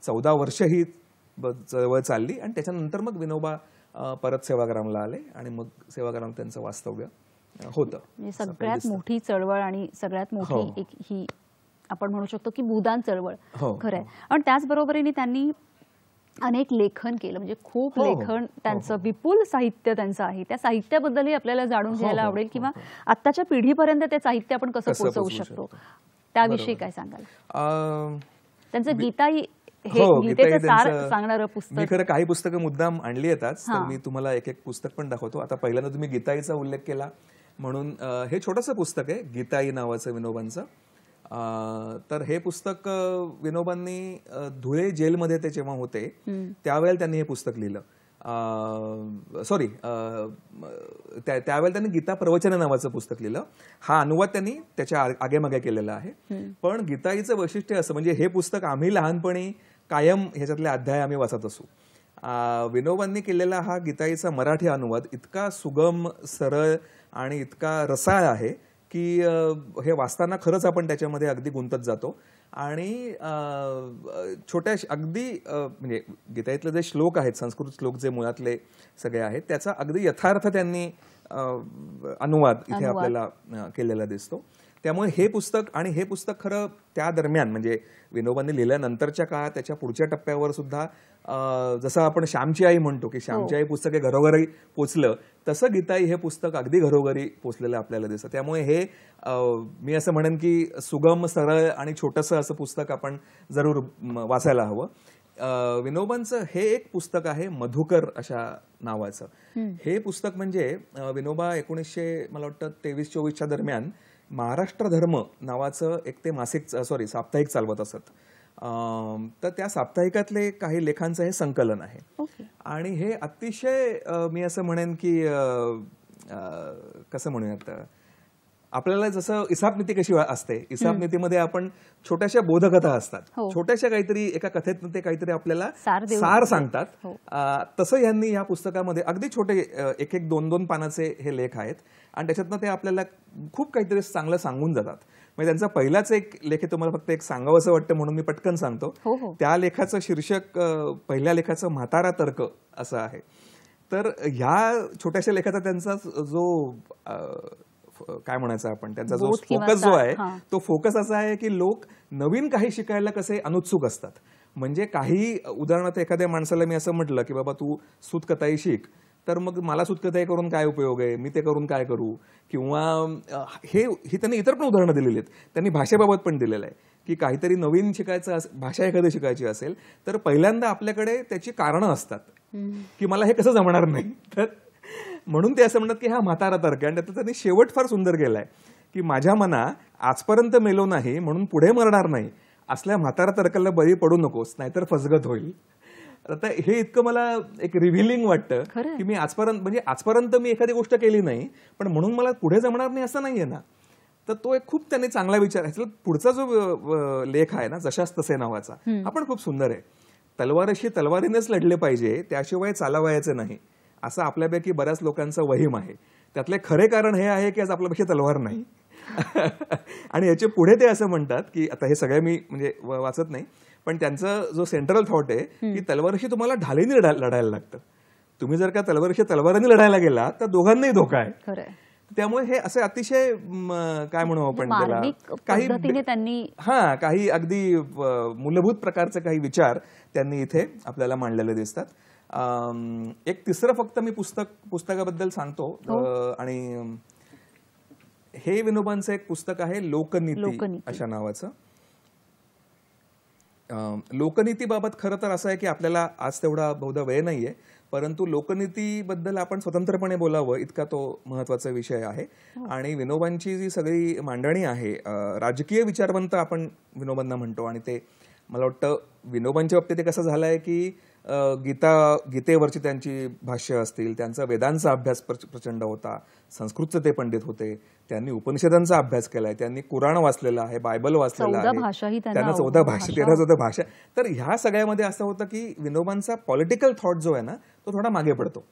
14 वर्ष ही चळवळ चालली आणि त्याच्यानंतर मग विनोबा परत सेवाग्रामला आले आणि मग सेवाग्राम त्यांचं वास्तव्य होतं. सगळ्यात मोठी चळवळ आणि सगळ्यात मोठी एक ही आपण म्हणू शकतो की भूदान चळवळ खरं आहे. आणि त्याचबरोबरीने त्यांनी अनेक लेखन केलं म्हणजे खूप लेखन त्यांचं विपुल साहित्य त्यांचं आहे. त्या साहित्याबद्दलही आपल्याला जाणून घ्यायला आवडेल किंवा आत्ताच्या पिढीपर्यंत ते साहित्य आपण कसं पोहोचवू शकतो त्याविषयी काय सांगाल. त्यांचं गीताही मी खरं काही पुस्तकं मुद्दाम आणली येतात तर मी तुम्हाला एक एक पुस्तक पण दाखवतो. आता पहिल्यांदा तुम्ही गीताईचा उल्लेख केला म्हणून हे छोटंसं पुस्तक आहे गीताई नावाचं विनोबांचं. तर हे पुस्तक विनोबांनी धुळे जेलमध्ये ते जेव्हा होते त्यावेळेला त्यांनी हे पुस्तक लिहिलं. त्यावेळेला त्यांनी गीता प्रवचन नावाचं पुस्तक लिहिलं. हा अनुवाद त्यांनी त्याच्या आगेमागे केलेला आहे. पण गीताईचं वैशिष्ट्य असं म्हणजे हे पुस्तक आम्ही लहानपणी कायम ह्याच्यातले अध्याय आम्ही वाचत असू. विनोबांनी केलेला हा गीताईचा मराठी अनुवाद इतका सुगम सरळ आणि इतका रसाळ आहे की हे वाचताना खरंच आपण त्याच्यामध्ये अगदी गुंतत जातो. आणि छोट्या अगदी म्हणजे गीताईतले जे श्लोक आहेत संस्कृत श्लोक जे मुळातले सगळे आहेत त्याचा अगदी यथार्थ त्यांनी अनुवाद इथे आपल्याला केलेला दिसतो. त्यामुळे हे पुस्तक आणि हे पुस्तक खरं त्या दरम्यान म्हणजे विनोबांनी लिहिल्यानंतरच्या काळात त्याच्या पुढच्या टप्प्यावर सुद्धा जसं आपण श्यामची आई म्हणतो की श्यामची आई पुस्तक हे घरोघरी पोचलं तसं गीताई हे पुस्तक अगदी घरोघरी पोचलेलं आपल्याला दिसतं. त्यामुळे हे मी असं म्हणेन की सुगम सरळ आणि छोटंसं असं पुस्तक आपण जरूर वाचायला हवं. विनोबांचं हे एक पुस्तक आहे मधुकर अशा नावाचं. हे पुस्तक म्हणजे विनोबा 1923-24च्या दरम्यान महाराष्ट्र धर्म नावाचं एक ते साप्ताहिक चालवत असत. तर त्या साप्ताहिकातले काही लेखांचं हे संकलन आहे आणि हे अतिशय मी असं म्हणेन की कसं म्हणूयात आपल्याला जसं इसापनीती कशी असते इसापनीतीमध्ये आपण छोट्याशा बोधकथा असतात छोट्याशा काहीतरी एका कथेतून ते काहीतरी आपल्याला सार सांगतात तसं यांनी या पुस्तकामध्ये अगदी छोटे एक एक दोन दोन पानाचे हे लेख आहेत आणि त्याच्यातनं ते आपल्याला खूप काहीतरी चांगलं सांगून जातात. म्हणजे त्यांचा पहिलाच एक लेख आहे तुम्हाला फक्त एक सांगावं असं वाटतं म्हणून मी पटकन सांगतो. त्या लेखाचं शीर्षक पहिल्या लेखाचं म्हातारा तर्क असं आहे. तर ह्या छोट्याशा लेखाचा त्यांचा जो काय म्हणायचं आपण त्यांचा जो फोकस जो आहे तो फोकस असा आहे की लोक नवीन काही शिकायला कसे अनुत्सुक असतात. म्हणजे काही उदाहरणार्थ एखाद्या माणसाला मी असं म्हटलं की बाबा तू सूतकताई शिक तर मग मला सूतकताई करून काय उपयोग आहे मी ते करून काय करू किंवा हे त्यांनी इतर पण उदाहरणं दिलेली आहेत. त्यांनी भाषेबाबत पण दिलेलं आहे की काहीतरी नवीन शिकायचं भाषा एखादी शिकायची असेल तर पहिल्यांदा आपल्याकडे त्याची कारणं असतात की मला हे कसं जमणार नाही तर म्हणून ते असं म्हणतात की हा म्हातारा तर्क आहे. आणि त्याचा त्यांनी शेवट फार सुंदर गेलाय की माझ्या मना आजपर्यंत मेलो नाही म्हणून पुढे मरणार नाही असल्या म्हातारा तर्काला बळी पडू नकोस नाहीतर फसगत होईल. आता हे इतकं मला एक रिव्हिलिंग वाटतं की मी आजपर्यंत म्हणजे आजपर्यंत मी एखादी गोष्ट केली नाही पण म्हणून मला पुढे जमणार नाही असं नाहीये ना. तर तो एक खूप त्यांनी चांगला विचार आहे. पुढचा जो लेख आहे ना जशास तसे नावाचा हा पण खूप सुंदर आहे. तलवारशी तलवारीनेच लढले पाहिजे त्याशिवाय चालावयाचं नाही असं आपल्यापैकी बऱ्याच लोकांचं वहीम आहे. त्यातले खरे कारण हे आहे की आज आपल्यापेक्षा तलवार नाही आणि याचे पुढे ते असं म्हणतात की आता हे सगळं मी म्हणजे वाचत नाही पण त्यांचं जो सेंट्रल थॉट आहे की तलवारशी तुम्हाला ढालीने लढायला लागतं. तुम्ही जर का तलवारशी तलवारांनी लढायला गेला तर दोघांनाही धोका आहे. त्यामुळे हे असे अतिशय काय म्हणू आपण त्याला काही अगदी मूलभूत प्रकारचे काही विचार त्यांनी इथे आपल्याला मांडलेले दिसतात. एक तिसरं फक्त मी पुस्तकाबद्दल सांगतो आणि हे विनोबांचं एक पुस्तक आहे लोकनीती अशा नावाचं. लोकनीतीबाबत खरं तर असं आहे की आपल्याला आज तेवढा बहुधा वेळ नाहीये परंतु लोकनीतीबद्दल आपण स्वतंत्रपणे बोलावं इतका तो महत्वाचा विषय आहे. आणि विनोबांची जी सगळी मांडणी आहे राजकीय विचारवंत आपण विनोबांना म्हणतो आणि ते मला वाटतं विनोबांच्या बाबतीत ते कसं झालंय की गीतेवरची त्यांची भाष्य असतील त्यांचा वेदांचा अभ्यास प्रचंड होता संस्कृतचे ते पंडित होते त्यांनी उपनिषदांचा अभ्यास केलाय त्यांनी कुराण वाचलेला आहे बायबल वाचलेला आहे त्यांना 14 भाषा 13 भाषा. तर ह्या सगळ्यामध्ये असं होतं की विनोबांचा पॉलिटिकल थॉट जो आहे ना तो थोडा मागे पडतो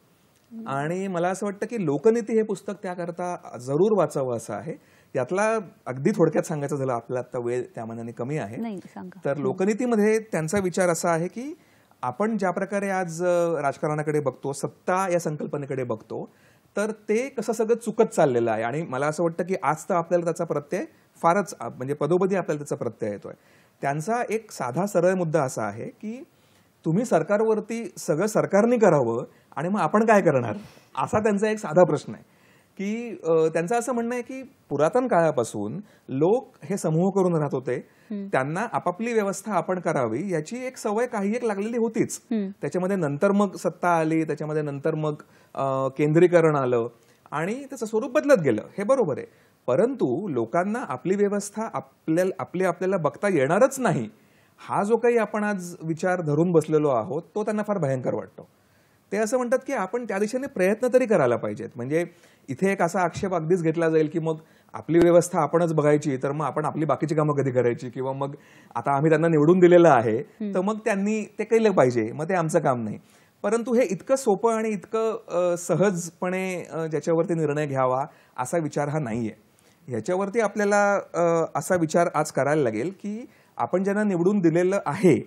आणि मला असं वाटतं की लोकनीती हे पुस्तक त्याकरता जरूर वाचावं असं आहे. यातला अगदी थोडक्यात सांगायचं झालं आपला आता वेळ त्यामानाने कमी आहे तर लोकनीतीमध्ये त्यांचा विचार असा आहे की आपण ज्या प्रकारे आज राजकारणाकडे बघतो सत्ता या संकल्पनेकडे बघतो तर ते कसं सगळं चुकत चाललेलं आहे आणि मला असं वाटतं की आज तर आपल्याला त्याचा प्रत्यय फारच म्हणजे पदोपदी आपल्याला त्याचा प्रत्यय येतोय. त्यांचा एक साधा सरळ मुद्दा असा आहे की तुम्ही सरकारवरती सगळं सरकारने करावं आणि मग आपण काय करणार असा त्यांचा एक साधा प्रश्न आहे. की त्यांचं असं म्हणणं आहे की पुरातन काळापासून लोक हे समूह करून राहत होते त्यांना आपापली व्यवस्था आपण करावी याची एक सवय काही एक लागलेली होतीच. त्याच्यामध्ये नंतर मग सत्ता आली त्याच्यामध्ये नंतर मग केंद्रीकरण आलं आणि त्याचं स्वरूप बदलत गेलं हे बरोबर आहे. परंतु लोकांना आपली व्यवस्था आपल्याला बघता येणारच नाही हा जो काही आपण आज विचार धरून बसलेलो आहोत तो त्यांना फार भयंकर वाटतो. ते असं म्हणतात की आपण त्या दिशेने प्रयत्न तरी करायला पाहिजेत. म्हणजे इथे एक असा आक्षेप अगदीच घेतला जाईल की मग आपली व्यवस्था आपणच बघायची तर मग आपण आपली बाकीची कामं कधी करायची किंवा मग आता आम्ही त्यांना निवडून दिलेलं आहे तर मग त्यांनी ते केलं पाहिजे मग ते आमचं काम नाही. परंतु हे इतकं सोपं आणि इतकं सहजपणे ज्याच्यावरती निर्णय घ्यावा असा विचार हा नाहीये. ह्याच्यावरती आपल्याला असा विचार आज करायला लागेल की आपण ज्यांना निवडून दिलेलं आहे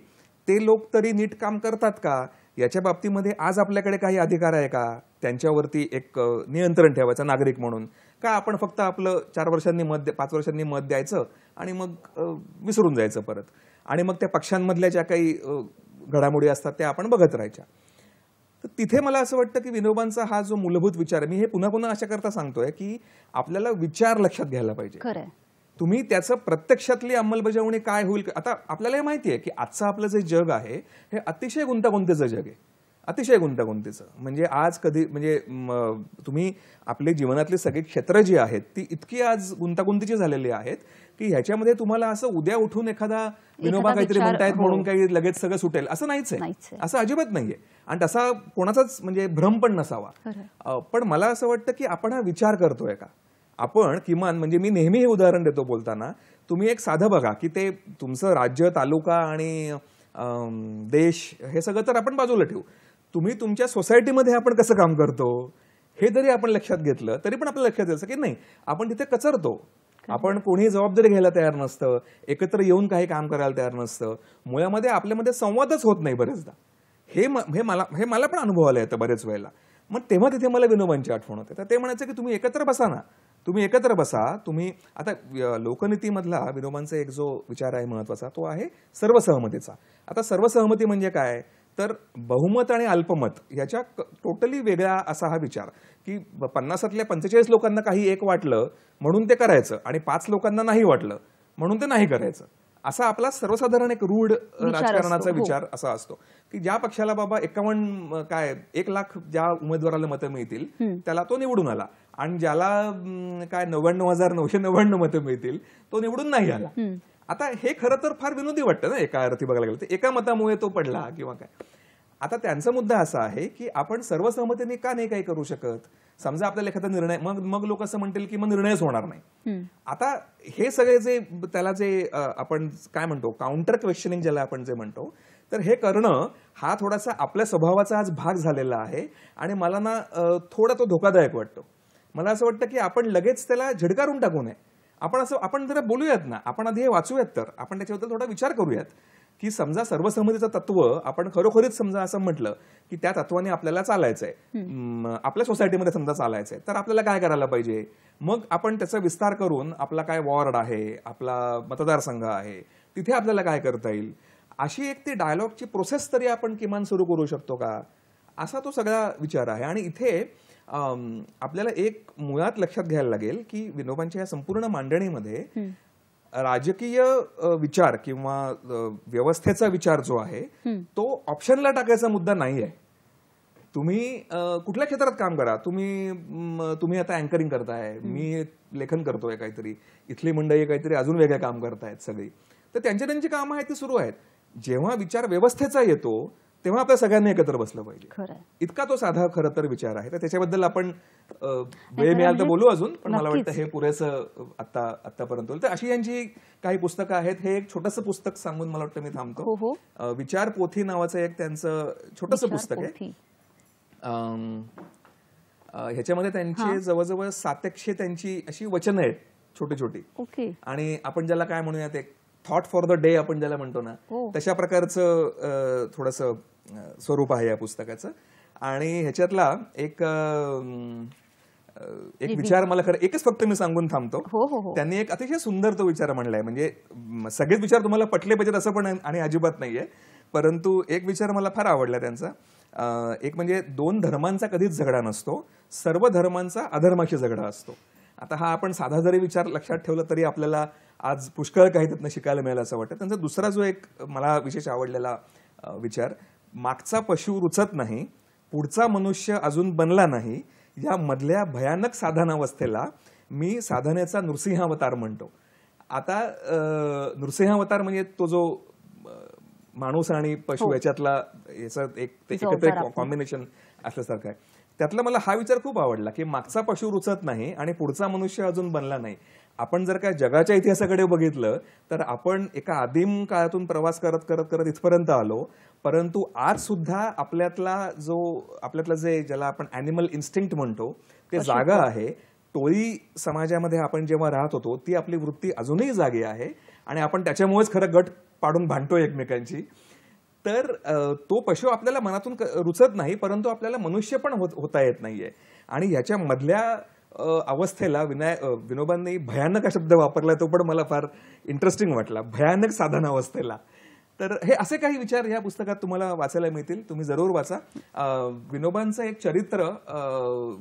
ते लोक तरी नीट काम करतात का याच्या बाबतीमध्ये आज आपल्याकडे काही अधिकार आहे का त्यांच्यावरती एक नियंत्रण ठेवायचा नागरिक म्हणून का आपण फक्त आपलं 4 वर्षांनी मत 5 वर्षांनी मत द्यायचं आणि मग विसरून जायचं परत, आणि मग त्या पक्षांमधल्या ज्या काही घडामोडी असतात त्या आपण बघत राहायच्या। तर तिथे मला असं वाटतं की विनोबांचा हा जो मूलभूत विचार, मी हे पुन्हा पुन्हा अशा करता सांगतोय की आपल्याला विचार लक्षात घ्यायला पाहिजे। खरं तुम्ही त्याचं प्रत्यक्षातली अंमलबजावणी काय होईल, आता आपल्याला माहिती आहे की आजचं आपलं जे जग आहे हे अतिशय गुंतागुंतीचं जग आहे, अतिशय गुंतागुंतीचं। म्हणजे आज कधी म्हणजे तुम्ही आपले जीवनातले सगळे क्षेत्र जी आहेत ती इतकी आज गुंतागुंतीची झालेली आहेत की ह्याच्यामध्ये तुम्हाला असं उद्या उठून एखादा विनोबा काहीतरी म्हणतायत म्हणून काही लगेच सगळं सुटेल असं नाहीच आहे, असं अजिबात नाहीये, आणि तसा कोणाचाच म्हणजे भ्रम पण नसावा। पण मला असं वाटतं की आपण हा विचार करतोय का आपण, किमान म्हणजे मी नेहमी हे उदाहरण देतो बोलताना, तुम्ही एक साधं बघा की ते तुमचं राज्य तालुका आणि देश हे सगळं तर आपण बाजूला ठेवू, तुम्ही तुमच्या सोसायटीमध्ये आपण कसं काम करतो हे जरी आपण लक्षात घेतलं तरी पण आपल्याला लक्षात यायचं की नाही आपण तिथे कचरतो, आपण कोणी जबाबदारी घ्यायला तयार नसतं, एकत्र येऊन काही काम करायला तयार नसतं, मुळामध्ये आपल्यामध्ये संवादच होत नाही बरेचदा। हे मला पण अनुभवायला येतं बरेच वेळेला। मग तेव्हा तिथे मला विनोबांची आठवण होते, तर ते म्हणायचं की तुम्ही एकत्र बसा ना, तुम्ही एकत्र बसा, तुम्ही आता लोकनीतीमधला विनोबांचा एक जो विचार आहे महत्त्वाचा तो आहे सर्वसहमतीचा। आता सर्वसहमती म्हणजे काय तर बहुमत आणि अल्पमत याच्या टोटली वेगळा असा हा विचार की 50तल्या 45 लोकांना काही एक वाटलं म्हणून ते करायचं आणि 5 लोकांना नाही वाटलं म्हणून ते नाही करायचं, असा आपला सर्वसाधारण एक रूढ राजकारणाचा विचार असा असतो की ज्या पक्षाला बाबा 51 काय 1 लाख ज्या उमेदवाराला मतं मिळतील त्याला तो निवडून आला, आणि ज्याला काय 99,999 मतं मिळतील तो निवडून नाही आला। आता हे खरं तर फार विनोदी वाटतं ना एका अर्थी बघायला गेलं तर, एका मतामुळे तो पडला किंवा काय। आता त्यांचा मुद्दा असा आहे की आपण सर्वसहमतीने का नाही काही करू शकत, समजा आपल्याला एखादा निर्णय मग लोक असं म्हणतील की मग निर्णयच होणार नाही। आता हे सगळे जे त्याला जे आपण काय म्हणतो काउंटर क्वेश्चनिंग ज्याला आपण जे म्हणतो, तर हे करणं हा थोडासा आपल्या स्वभावाचा आज भाग झालेला आहे, आणि मला ना थोडा तो धोकादायक वाटतो। मला असं वाटतं की आपण लगेच त्याला झिडकारून टाकू नये, आपण जरा बोलूयात ना, आपण आधी हे वाचूयात, तर आपण त्याच्याबद्दल थोडा विचार करूयात की समजा सर्वसंमतीचं तत्व आपण खरोखरीच समजा असं म्हटलं की त्या तत्वाने आपल्याला चालायचंय, आपल्या सोसायटीमध्ये समजा चालायचंय, तर आपल्याला काय करायला पाहिजे। मग आपण त्याचा विस्तार करून आपला काय वॉर्ड आहे, आपला मतदारसंघ आहे, तिथे आपल्याला काय करता येईल, अशी एक ती डायलॉगची प्रोसेस तरी आपण किमान सुरू करू शकतो का, असा तो सगळा विचार आहे। आणि इथे आपल्याला एक मुळात लक्षात घ्यायला लागेल की विनोबांच्या या संपूर्ण मांडणीमध्ये राजकीय विचार किंवा व्यवस्थेचा विचार जो आहे तो ऑप्शनला टाकायचा मुद्दा नाही आहे। तुम्ही कुठल्या क्षेत्रात काम करा, तुम्ही आता अँकरिंग करताय, मी लेखन करतोय काहीतरी, इथली मंडळी काहीतरी अजून वेगळं काम करतायत सगळी, तर त्यांची कामं आहेत ती सुरू आहेत। जेव्हा विचार व्यवस्थेचा येतो तेव्हा आपल्या सगळ्यांनी एकत्र बसलं पाहिजे, इतका तो साधा खरं तर विचार आहे। तर त्याच्याबद्दल आपण वेळ मिळाल तर बोलू अजून, पण मला वाटतं हे पुरेसं आतापर्यंत होईल। तर अशी यांची काही पुस्तकं आहेत, हे एक छोटंसं पुस्तक सांगून मला वाटतं मी थांबतो। विचार पोथी नावाचं एक त्यांचं छोटंसं पुस्तक आहे, ह्याच्यामध्ये त्यांचे जवळजवळ 700 त्यांची अशी वचनं आहेत छोटी छोटी, आणि आपण ज्याला काय म्हणूयात एक थॉट फॉर द डे आपण ज्याला म्हणतो ना तशा प्रकारचं थोडंसं स्वरूप आहे या पुस्तकाचं। आणि ह्याच्यातला एक विचार मला खरं एकच फक्त मी सांगून थांबतो, त्यांनी एक अतिशय सुंदर तो विचार मांडलाय, म्हणजे सगळेच विचार तुम्हाला पटले पाहिजेत असं पण आणि अजिबात नाहीये, परंतु एक विचार मला फार आवडला त्यांचा, एक म्हणजे 2 धर्मांचा कधीच झगडा नसतो, सर्व धर्मांचा अधर्माशी झगडा असतो। आता हा आपण साधा जरी विचार लक्षात ठेवला तरी आपल्याला आज पुष्कळ काही त्यातनं शिकायला मिळालं असं वाटतं। त्यांचा दुसरा जो एक मला विशेष आवडलेला विचार, मागचा पशु रुचत नाही, पुढचा मनुष्य अजून बनला नाही, या मधल्या भयानक साधनावस्थेला मी साधनेचा नृसिंहावतार म्हणतो। आता नृसिंहावतार म्हणजे तो जो माणूस आणि पशु याच्यातला याचं एक एकत्र कॉम्बिनेशन असल्यासारखं आहे, त्यातला मला हा विचार खूप आवडला की मागचा पशु रुचत नाही आणि पुढचा मनुष्य अजून बनला नाही। आपण जर का जगाच्या इतिहासाकडे बघितलं तर आपण एका आदिम काळातून प्रवास करत करत करत इथपर्यंत आलो, परंतु आज सुद्धा आपल्यातला जे ज्याला आपण ॲनिमल इन्स्टिंक्ट म्हणतो ते जागा आहे। टोळी समाजामध्ये आपण जेव्हा राहत होतो ती आपली वृत्ती अजूनही जागी आहे, आणि आपण त्याच्यामुळेच खरं गट पाडून भांडतोय एकमेकांची। तर तो पशु आपल्याला मनातून रुचत नाही, परंतु आपल्याला मनुष्य पण होता येत नाहीये, आणि ह्याच्या मधल्या अवस्थेला विनोबांनी भयानक हा शब्द वापरला, तो पण मला फार इंटरेस्टिंग वाटला, भयानक साधना अवस्थेला. तर हे असे काही विचार या पुस्तकात तुम्हाला वाचायला मिळतील, तुम्ही जरूर वाचा. विनोबांचं एक चरित्र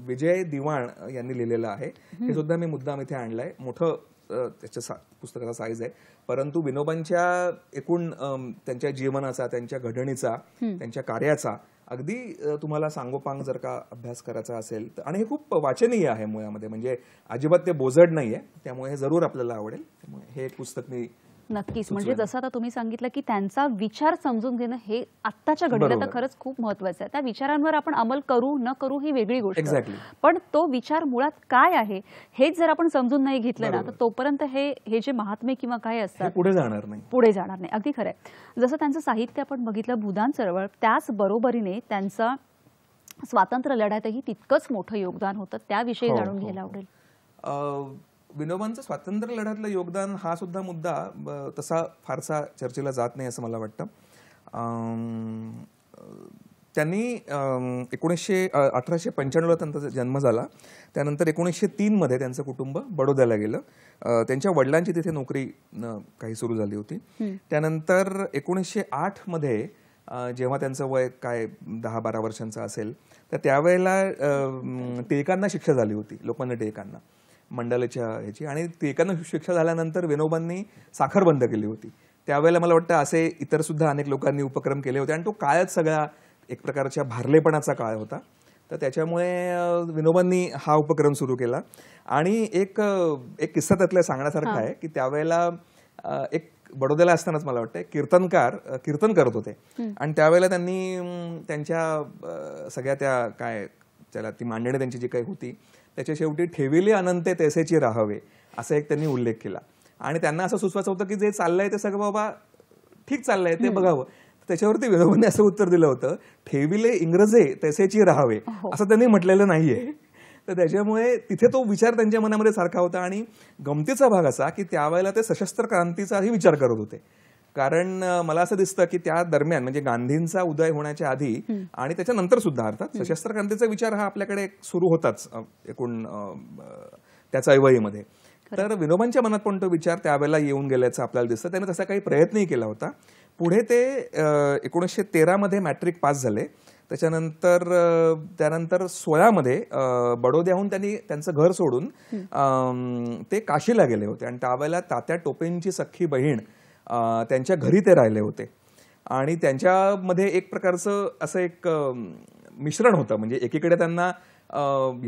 विजय दिवाण यांनी लिहिलेलं आहे, हे सुद्धा मी मुद्दाम इथे आणलंय. मोठं त्याच्या पुस्तकाचा साईज आहे, परंतु विनोबांच्या एकूण त्यांच्या जीवनाचा, त्यांच्या घडणीचा, त्यांच्या कार्याचा अगदी तुम्हाला सांगोपांग जर का अभ्यास करायचा असेल, आणि हे खूप वाचनीय आहे मुळामध्ये, म्हणजे अजिबात ते बोजड नाहीये, त्यामुळे हे जरूर आपल्याला आवडेल. त्यामुळे हे एक पुस्तक मी नक्कीच, म्हणजे जसं आता तुम्ही सांगितलं की त्यांचा विचार समजून घेणं हे आत्ताच्या घडीला तर खरंच खूप महत्त्वाचं आहे. त्या विचारांवर आपण अंमल करू न करू ही वेगळी गोष्ट, पण तो विचार मुळात काय आहे हे जर आपण समजून नाही घेतलं ना, तर तोपर्यंत हे जे महात्मे किंवा काय असतात पुढे जाणार नाही. अगदी खरं आहे. जसं त्यांचं साहित्य आपण बघितलं भूदान चळवळ, त्याचबरोबरीने त्यांचा स्वातंत्र्य लढ्यातही तितकंच मोठं योगदान होतं, त्याविषयी जाणून घ्यायला आवडेल. विनोबांचं स्वातंत्र्य लढ्यातलं योगदान हा सुद्धा मुद्दा तसा फारसा चर्चेला जात नाही असं मला वाटतं. त्यांनी 1895 त्यांचा जन्म झाला, त्यानंतर 1903 त्यांचं कुटुंब बडोद्याला गेलं, त्यांच्या वडिलांची तिथे नोकरी काही सुरू झाली होती. त्यानंतर 1908 जेव्हा त्यांचं वय काय 10-12 वर्षांचं असेल, तर त्यावेळेला टिळकांना शिक्षा झाली होती, लोकमान्य टिळकांना मंडलाच्या ह्याची, आणि टिळकांना शिक्षा झाल्यानंतर विनोबांनी साखर बंद केली होती. त्यावेळेला मला वाटतं असे इतर सुद्धा अनेक लोकांनी उपक्रम केले होते, आणि तो काळच सगळा एक प्रकारच्या भारलेपणाचा काळ होता, तर त्याच्यामुळे विनोबांनी हा उपक्रम सुरू केला. आणि एक किस्सा त्यातला सांगण्यासारखा आहे की त्यावेळेला एक बडोद्याला असतानाच मला वाटतं कीर्तनकार कीर्तन करत होते, आणि त्यावेळेला त्यांनी त्यांच्या सगळ्या त्या काय त्याला ती मांडणी त्यांची जी काही होती त्याच्या शेवटी ठेविले अनंते तैसेचे राहावे असा एक त्यांनी उल्लेख केला, आणि त्यांना असं सुचवायचं होतं की जे चाललंय ते सगळं बाबा ठीक चाललंय ते बघावं. त्याच्यावरती विनोबांनी असं उत्तर दिलं होतं, ठेविले इंग्रजे तैसेचे राहावे असं त्यांनी म्हटलेलं नाहीये. तर त्याच्यामुळे तिथे तो विचार त्यांच्या मनामध्ये सारखा होता, आणि गमतीचा भाग असा की त्यावेळेला ते सशस्त्र क्रांतीचाही विचार करत होते, कारण मला असं दिसतं की त्या दरम्यान म्हणजे गांधींचा उदय होण्याच्या आधी आणि त्याच्यानंतर सुद्धा अर्थात सशस्त्र क्रांतीचा विचार हा आपल्याकडे सुरू होताच एकूण त्याच ऐवळीमध्ये, तर विनोबांच्या मनात पण तो विचार त्यावेळेला येऊन गेल्याचं आपल्याला दिसतं. त्याने तसा काही प्रयत्नही केला होता. पुढे ते 1913 मॅट्रिक पास झाले, त्याच्यानंतर 16 बडोद्याहून त्यांनी त्यांचं घर सोडून ते काशीला गेले होते, आणि त्यावेळेला तात्या टोपेंची सख्खी बहीण त्यांच्या घरी ते राहिले होते, आणि त्यांच्यामध्ये एक प्रकारचं असं एक मिश्रण होतं, म्हणजे एकीकडे त्यांना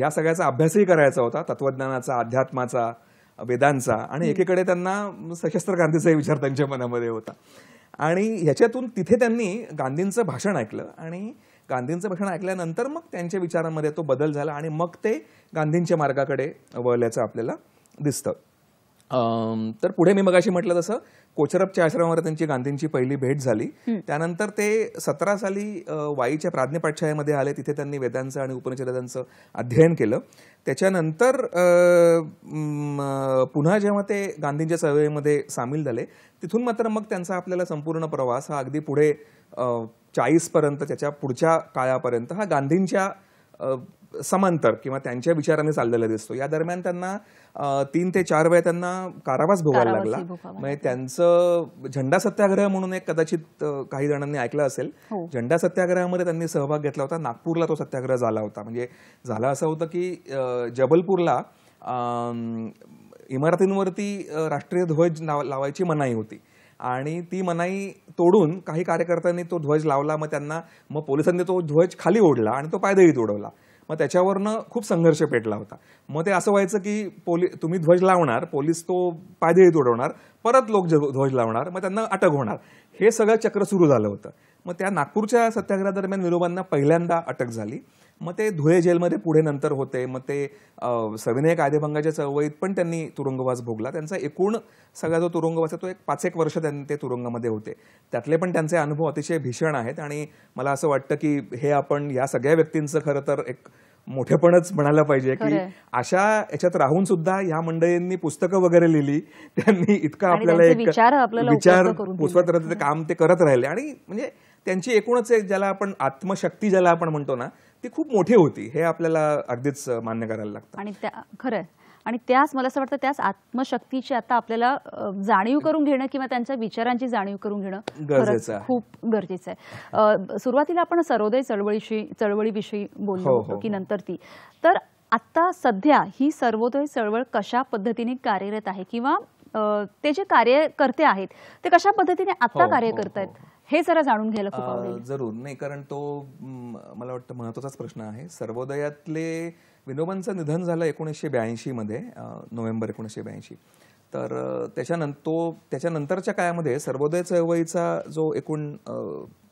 या सगळ्याचा अभ्यासही करायचा होता, तत्वज्ञानाचा, अध्यात्माचा, वेदांचा, आणि एकीकडे त्यांना सशस्त्र क्रांतीचा विचार त्यांच्या मनामध्ये होता. आणि ह्याच्यातून तिथे त्यांनी गांधींचं भाषण ऐकलं, आणि गांधींचं भाषण ऐकल्यानंतर मग त्यांच्या विचारांमध्ये तो बदल झाला, आणि मग ते गांधींच्या मार्गाकडे वळल्याचं आपल्याला दिसतं. तर पुढे मी मगाशी म्हटलं तसं कोचरबच्या आश्रमावर त्यांची गांधींची पहिली भेट झाली, त्यानंतर ते 17 वाईच्या प्राज्ञपाठशाळेमध्ये आले, तिथे त्यांनी वेदांचं आणि उपनिषदांचं अध्ययन केलं. त्याच्यानंतर पुन्हा जेव्हा ते गांधींच्या चळवळीमध्ये सामील झाले, तिथून मात्र मग त्यांचा आपल्याला संपूर्ण प्रवास हा अगदी पुढे 40 त्याच्या पुढच्या काळापर्यंत हा गांधींच्या समांतर किंवा त्यांच्या विचाराने चाललेला दिसतो. या दरम्यान त्यांना 3 ते 4 वेळा त्यांना कारावास भोगावा लागला, म्हणजे त्यांचं झेंडा सत्याग्रह म्हणून एक कदाचित काही जणांनी ऐकलं असेल, झेंडा सत्याग्रहामध्ये त्यांनी सहभाग घेतला होता. नागपूरला तो सत्याग्रह झाला होता, म्हणजे झाला असं होतं की जबलपूरला इमारतींवरती राष्ट्रीय ध्वज लावायची मनाई होती, आणि ती मनाई तोडून काही कार्यकर्त्यांनी तो ध्वज लावला, मग पोलिसांनी तो ध्वज खाली ओढला आणि तो पायदळी तोडवला, मग त्याच्यावरनं खूप संघर्ष पेटला होता. मग ते असं व्हायचं की तुम्ही ध्वज लावणार, पोलीस तो पायदळी तोडवणार, परत लोक ध्वज लावणार, मग त्यांना अटक होणार, हे सगळं चक्र सुरू झालं होतं. मग त्या नागपूरच्या सत्याग्रहादरम्यान विनोबांना पहिल्यांदा अटक झाली, मग ते धुळे जेलमध्ये पुढे नंतर होते, मग ते सविनय कायदेभंगाच्या चळवळीत पण त्यांनी तुरुंगवास भोगला. त्यांचा एकूण सगळा जो तुरुंगवास आहे तो 5-1 वर्ष ते तुरुंगामध्ये होते, त्यातले पण त्यांचे अनुभव अतिशय भीषण आहेत. आणि मला असं वाटतं की हे आपण या सगळ्या व्यक्तींचं खरं तर एक मोठेपणच म्हणायला पाहिजे की अशा याच्यात राहून सुद्धा या मंडळींनी पुस्तकं वगैरे लिहिली, त्यांनी इतका आपल्याला एक विचार पोचवत राहते, काम ते करत राहिले. आणि म्हणजे त्यांची एकूणच एक ज्याला आपण आत्मशक्ती ज्याला आपण म्हणतो ना, ती खूप मोठे होती हे आपल्याला अगदीच मान्य करायला लागतं आणि त्या खरं आणि त्यास मला असं वाटतं त्यास आत्मशक्तीची आता आपल्याला जाणीव करून घेणं किंवा त्यांच्या विचारांची जाणीव करून घेणं गरजेचं खूप गरजेचं आहे। सुरुवातीला आपण सर्वोदय चळवळीविषयी बोललो होतो की नंतर ती तर आता सध्या ही सर्वोदय चळवळ कशा पद्धतीने कार्यरत आहे किंवा ते जे कार्यकर्ते आहेत ते कशा पद्धतीने आता कार्य करतात हे जरा जाणून घ्यायला खूप आवडेल। जरूर नाही कारण तो मला वाटतं महत्त्वाचाच प्रश्न आहे। सर्वोदयातले विनोबांचं निधन झालं 1982 मध्ये नोव्हेंबर 1982 तर त्याच्यानंतरच्या काळामध्ये सर्वोदय चळवळीचा जो एकूण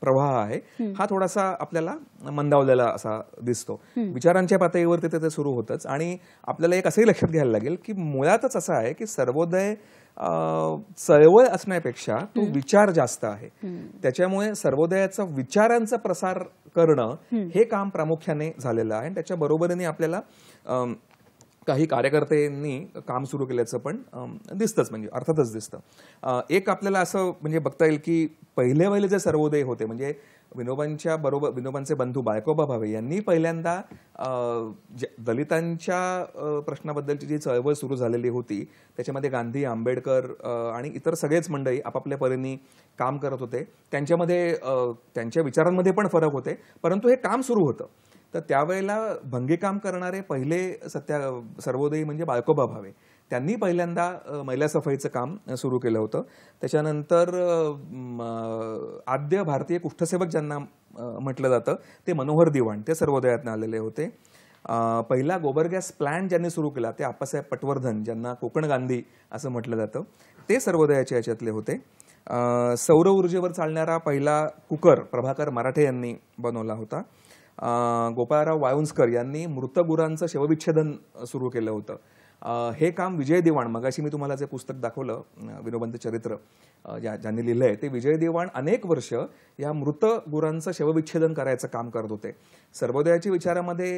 प्रवाह आहे हा थोडासा आपल्याला मंदावलेला असा दिसतो। विचारांच्या पातळीवरती ते सुरू होतच आणि आपल्याला एक असंही लक्षात घ्यायला लागेल की मुळातच असं आहे की सर्वोदय चळवळ असण्यापेक्षा तो विचार जास्त आहे त्याच्यामुळे सर्वोदयाचा विचारांचा प्रसार करणं हे काम प्रामुख्याने झालेलं आहे आणि त्याच्या बरोबरीने आपल्याला काही कार्यकर्त्यांनी काम सुरू केल्याचं पण दिसतंच म्हणजे अर्थातच दिसतं। एक आपल्याला असं म्हणजे बघता येईल की पहिले पहिले जे सर्वोदय होते म्हणजे विनोबांच्या बरोबर विनोबांचे बंधू बाळकोबा भावे यांनी पहिल्यांदा दलितांच्या प्रश्नाबद्दलची जी चळवळ सुरू झालेली होती त्याच्यामध्ये गांधी आंबेडकर आणि इतर सगळेच मंडळी आपापल्या परीने काम करत होते त्यांच्यामध्ये त्यांच्या विचारांमध्ये पण फरक होते परंतु हे काम सुरू होतं। तर त्यावेळेला भंगेकाम करणारे पहिले सर्वोदयी म्हणजे बाळकोबा भावे त्यांनी पहिल्यांदा महिला सफाईचं काम सुरू केलं होतं। त्याच्यानंतर आद्य भारतीय कुष्ठसेवक ज्यांना म्हटलं जातं ते मनोहर दिवाण ते सर्वोदयातून आलेले होते। पहिला गोबर गॅस प्लांट ज्यांनी सुरू केला ते आप्पासाहेब पटवर्धन ज्यांना कोकण गांधी असं म्हटलं जातं ते सर्वोदयाच्या याच्यातले होते। सौर ऊर्जेवर चालणारा पहिला कुकर प्रभाकर मराठे यांनी बनवला होता। गोपाळराव वाळुंजकर यांनी मृत गुरांचं शवविच्छेदन सुरू केलं होतं। हे काम विजय दिवाण मगाशी मी तुम्हाला जे पुस्तक दाखवलं विनोबांचं चरित्र ज्यांनी लिहिलं आहे ते विजय दिवाण अनेक वर्ष या मृत गुरांचं शवविच्छेदन करायचं काम करत होते। सर्वोदयाच्या विचारामध्ये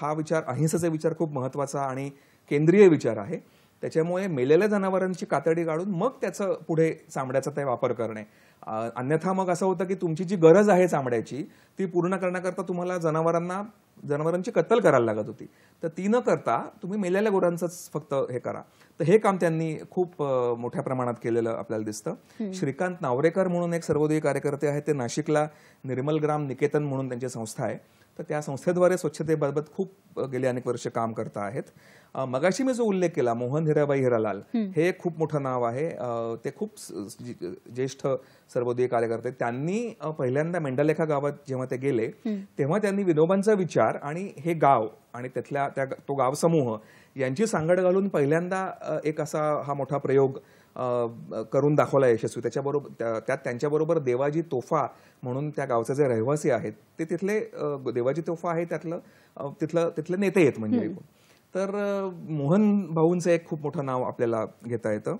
हा विचार अहिंसेचा विचार खूप महत्त्वाचा आणि केंद्रीय विचार आहे त्याच्यामुळे मेलेल्या जनावरांची कातडी गाळून मग त्याचं पुढे चामड्याचा ते वापर करणे अन्यथा मग असं होतं की तुमची जी गरज आहे चामड्याची ती पूर्ण करण्याकरता तुम्हाला जनावरांची कत्तल करायला लागत होती तर ती न करता तुम्ही मेलेल्या गुरांचंच फक्त हे करा। तर हे काम त्यांनी खूप मोठ्या प्रमाणात केलेलं आपल्याला दिसतं। श्रीकांत नावरेकर म्हणून एक सर्वोदयी कार्यकर्ते आहेत ते नाशिकला निर्मलग्राम निकेतन म्हणून त्यांची संस्था आहे तर त्या संस्थेद्वारे स्वच्छतेबाबत खूप गेली अनेक वर्ष काम करता आहेत। मगाशी मी जो उल्लेख केला मोहन हिराबाई हिरालाल हे खूप मोठं नाव आहे ते खूप ज्येष्ठ सर्वोदयी कार्यकर्ते त्यांनी पहिल्यांदा मेंढालेखा गावात जेव्हा ते गेले तेव्हा त्यांनी विनोबांचा विचार आणि हे गाव आणि त्यातला तो गाव समूह यांची सांगड घालून पहिल्यांदा एक असा हा मोठा प्रयोग करून दाखवला यशस्वी। त्यांच्याबरोबर देवाजी तोफा म्हणून त्या गावचे जे रहिवासी आहेत ते तिथले देवाजी तोफा आहे त्यातलं तिथले नेते आहेत म्हणजे तर मोहन भाऊंचं एक खूप मोठं नाव आपल्याला घेता येतं।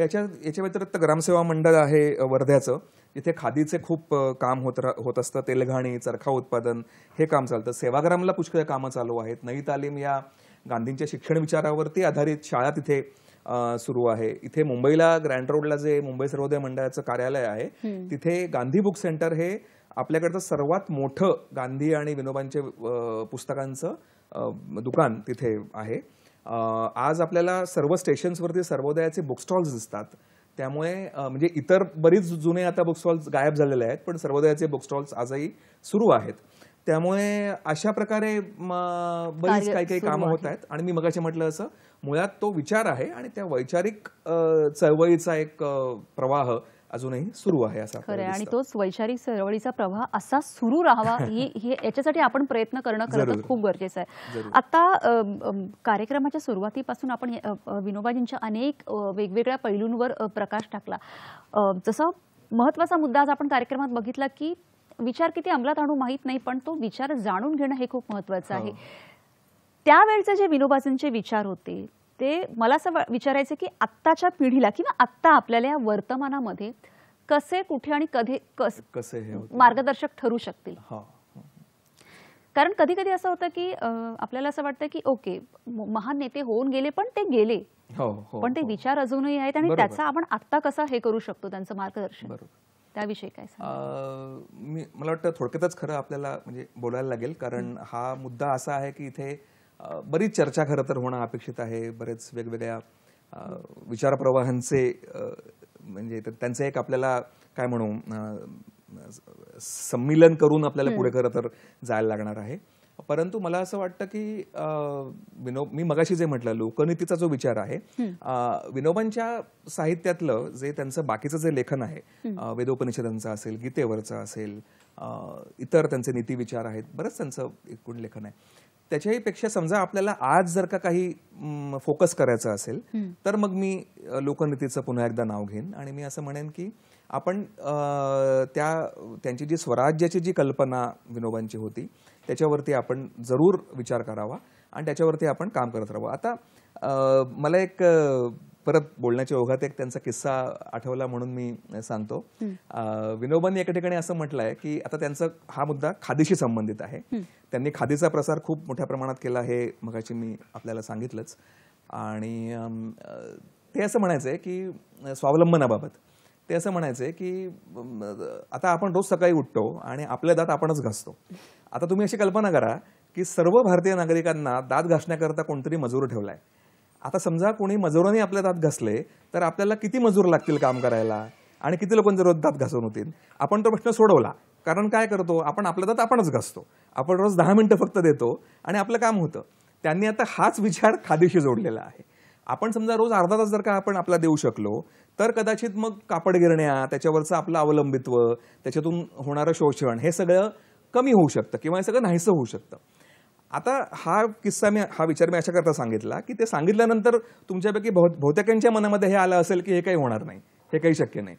याच्या व्यतिरिक्त ग्रामसेवा मंडळ आहे वर्ध्याचं जिथे खादीचे खूप काम होत असतं तेलघाणी चरखा उत्पादन हे काम चालतं। सेवाग्रामला पुष्कळ कामं चालू आहेत नई तालीम या गांधींच्या शिक्षण विचारावरती आधारित शाळा तिथे सुरू आहे। इथे मुंबईला ग्रँड रोडला जे मुंबई सर्वोदय मंडळाचं कार्यालय आहे तिथे गांधी बुक सेंटर हे आपल्याकडचं सर्वात मोठं गांधी आणि विनोबांचे पुस्तकांचं दुकान तिथे आहे। आज आपल्याला सर्व स्टेशन्सवरती सर्वोदयाचे बुक स्टॉल्स दिसतात त्यामुळे म्हणजे इतर बरीच जुने आता बुक स्टॉल्स गायब झालेले आहेत पण सर्वोदयाचे बुक स्टॉल्स आजही सुरू आहेत त्यामुळे अशा प्रकारे बरीच काही कामं होत आहेत। आणि मी मगाशी म्हटलं असं मुळात तो विचार आहे आणि त्या वैचारिक चळवळीचा एक प्रवाह अजूनही सुरू आहे असं खरं आणि तोच वैचारिक चळवळीचा प्रवाह असा सुरू राहावा हे याच्यासाठी आपण प्रयत्न करणं खरंच खूप गरजेचं आहे। आता कार्यक्रमाच्या सुरुवातीपासून आपण विनोबाजींच्या अनेक वेगवेगळ्या पैलूंवर प्रकाश टाकला जसं महत्त्वाचा मुद्दा आज आपण कार्यक्रमात बघितला की विचार किती अंमलात आणू माहित नाही पण तो विचार जाणून घेणं हे खूप महत्त्वाचं आहे। त्यावेळचे जे विनोबाजींचे विचार होते ते मला असं विचारायचं की आत्ताच्या पिढीला किंवा आत्ता आपल्याला या वर्तमानामध्ये कसे कुठे आणि कधी कसे मार्गदर्शक ठरू शकतील कारण कधी कधी असं होतं की आपल्याला असं वाटतं की ओके महान नेते होऊन गेले पण ते गेले पण ते विचार अजूनही आहेत आणि त्याचा आपण आत्ता कसं हे करू शकतो त्यांचं मार्गदर्शन त्याविषयी काय मी मला वाटतं थोडक्यातच खरं आपल्याला म्हणजे बोलायला लागेल, कारण हा मुद्दा असा आहे की इथे बरीच चर्चा खरं तर होणं अपेक्षित आहे. बरेच वेगवेगळ्या विचारप्रवाहांचे म्हणजे त्यांचं एक आपल्याला काय म्हणू सम्मिलन करून आपल्याला पुढे खरं तर जायला लागणार आहे. परंतु मला असं वाटतं की मी मगाशी जे म्हटलं लोकनीतीचा जो विचार आहे, विनोबांच्या साहित्यातलं जे त्यांचं बाकीचं जे लेखन आहे, वेदोपनिषदांचं असेल, गीतेवरचं असेल, इतर त्यांचे नीती विचार आहेत, बरंच त्यांचं एकूण लेखन आहे. त्याच्याही पेक्षा समजा आपल्याला आज जर काही फोकस करायचं असेल तर मग मी लोकनीतीचं पुन्हा एकदा नाव घेईन आणि मी असं म्हणेन की आपण त्यांची जी स्वराज्याची जी कल्पना विनोबांची होती त्याच्यावरती आपण जरूर विचार करावा आणि त्याच्यावरती आपण काम करत राहावं. आता मला एक परत बोलण्याच्या ओघात एक त्यांचा किस्सा आठवला म्हणून मी सांगतो. विनोबांनी एका ठिकाणी असं म्हटलंय की आता त्यांचा हा मुद्दा खादीशी संबंधित आहे, त्यांनी खादीचा प्रसार खूप मोठ्या प्रमाणात केला हे मगाशी मी आपल्याला सांगितलंच. आणि ते असं म्हणायचंय की स्वावलंबनाबाबत ते असं म्हणायचंय की आता आपण रोज सकाळी उठतो आणि आपले दात आपणच घासतो. आता तुम्ही अशी कल्पना करा की सर्व भारतीय नागरिकांना दात घासण्याकरता कोणतरी मजूर ठेवलाय. आता समजा कोणी मजुरांनी आपले दात घासले तर आपल्याला किती मजूर लागतील काम करायला आणि किती लोकांचे रोज दात घासून होतील. आपण तो प्रश्न सोडवला, कारण काय करतो आपण आपले दात आपणच घासतो, आपण रोज 10 मिनिटं फक्त देतो आणि आपलं काम होतं. त्यांनी आता हाच विचार खादीशी जोडलेला आहे. आपण समजा रोज अर्धा तास जर का आपण आपला देऊ शकलो तर कदाचित मग कापड गिरण्या, त्याच्यावरचं आपलं अवलंबित्व, त्याच्यातून होणारं शोषण हे सगळं कमी होऊ शकतं किंवा हे सगळं नाहीसं होऊ शकतं. आता हा किस्सा मी हा विचार मी अशा करता सांगितला की ते सांगितल्यानंतर तुमच्यापैकी बहुतेकांच्या मनामध्ये हे आलं असेल की हे काही होणार नाही, हे काही शक्य नाही.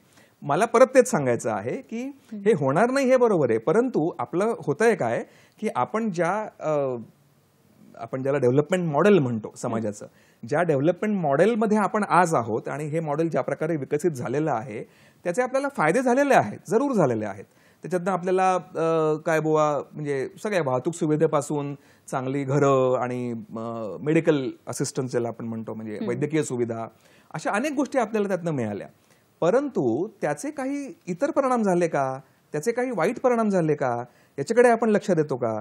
मला परत तेच सांगायचं आहे की हे होणार नाही हे बरोबर आहे, परंतु आपलं होतंय काय की आपण ज्याला डेव्हलपमेंट मॉडेल म्हणतो समाजाचं, ज्या डेव्हलपमेंट मॉडेलमध्ये आपण आज आहोत आणि हे मॉडेल ज्या प्रकारे विकसित झालेलं आहे त्याचे आपल्याला फायदे झालेले आहेत, जरूर झालेले आहेत. त्याच्यातनं आपल्याला काय बुवा म्हणजे सगळ्या वाहतूक सुविधेपासून चांगली घरं आणि मेडिकल असिस्टन्स ज्याला आपण म्हणतो म्हणजे वैद्यकीय सुविधा, अशा अनेक गोष्टी आपल्याला त्यातनं मिळाल्या. परंतु त्याचे काही इतर परिणाम झाले का, त्याचे काही वाईट परिणाम झाले का, याच्याकडे आपण लक्ष देतो का,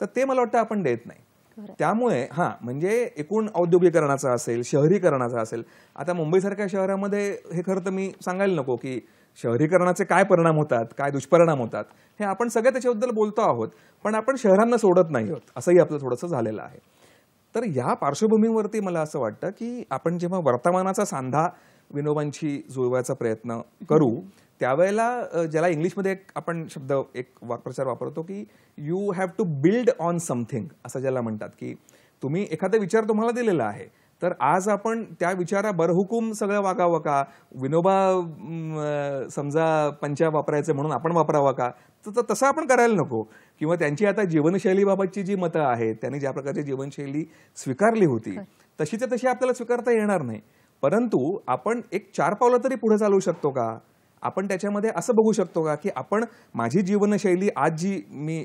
तर ते मला वाटतं आपण देत नाही. त्यामुळे म्हणजे एकूण औद्योगिकरणाचा असेल, शहरीकरणाचा असेल, आता मुंबईसारख्या शहरामध्ये हे खरं तर मी सांगायला नको की शहरीकरणाचे काय परिणाम होतात, काय दुष्परिणाम होतात, हे आपण सगळ्या त्याच्याबद्दल बोलतो आहोत, पण आपण शहरांना सोडत नाही आहोत असंही आपलं थोडंसं झालेलं आहे. तर या पार्श्वभूमीवरती मला असं वाटतं की आपण जेव्हा वर्तमानाचा सांधा विनोबांशी जुळवायचा प्रयत्न करू त्यावेळेला ज्याला इंग्लिशमध्ये एक आपण शब्द एक वाक्प्रचार वापरतो की you have to build on something, असं ज्याला म्हणतात की तुम्ही एखादा विचार तुम्हाला दिलेला आहे तर आज आपण त्या विचारा बरहुकूम सगळं वागावं का, विनोबा समजा पंचा वापरायचं म्हणून आपण वापरावा का, तर तसं आपण करायला नको. किंवा त्यांची आता जीवनशैलीबाबतची जी मतं आहेत, त्यांनी ज्या प्रकारची जीवनशैली स्वीकारली होती तशीच्या तशी आपल्याला स्वीकारता येणार नाही, परंतु आपण एक 4 पावलं तरी पुढे चालू शकतो का. आपण त्याच्यामध्ये असं बघू शकतो का की आपण माझी जीवनशैली आज जी मी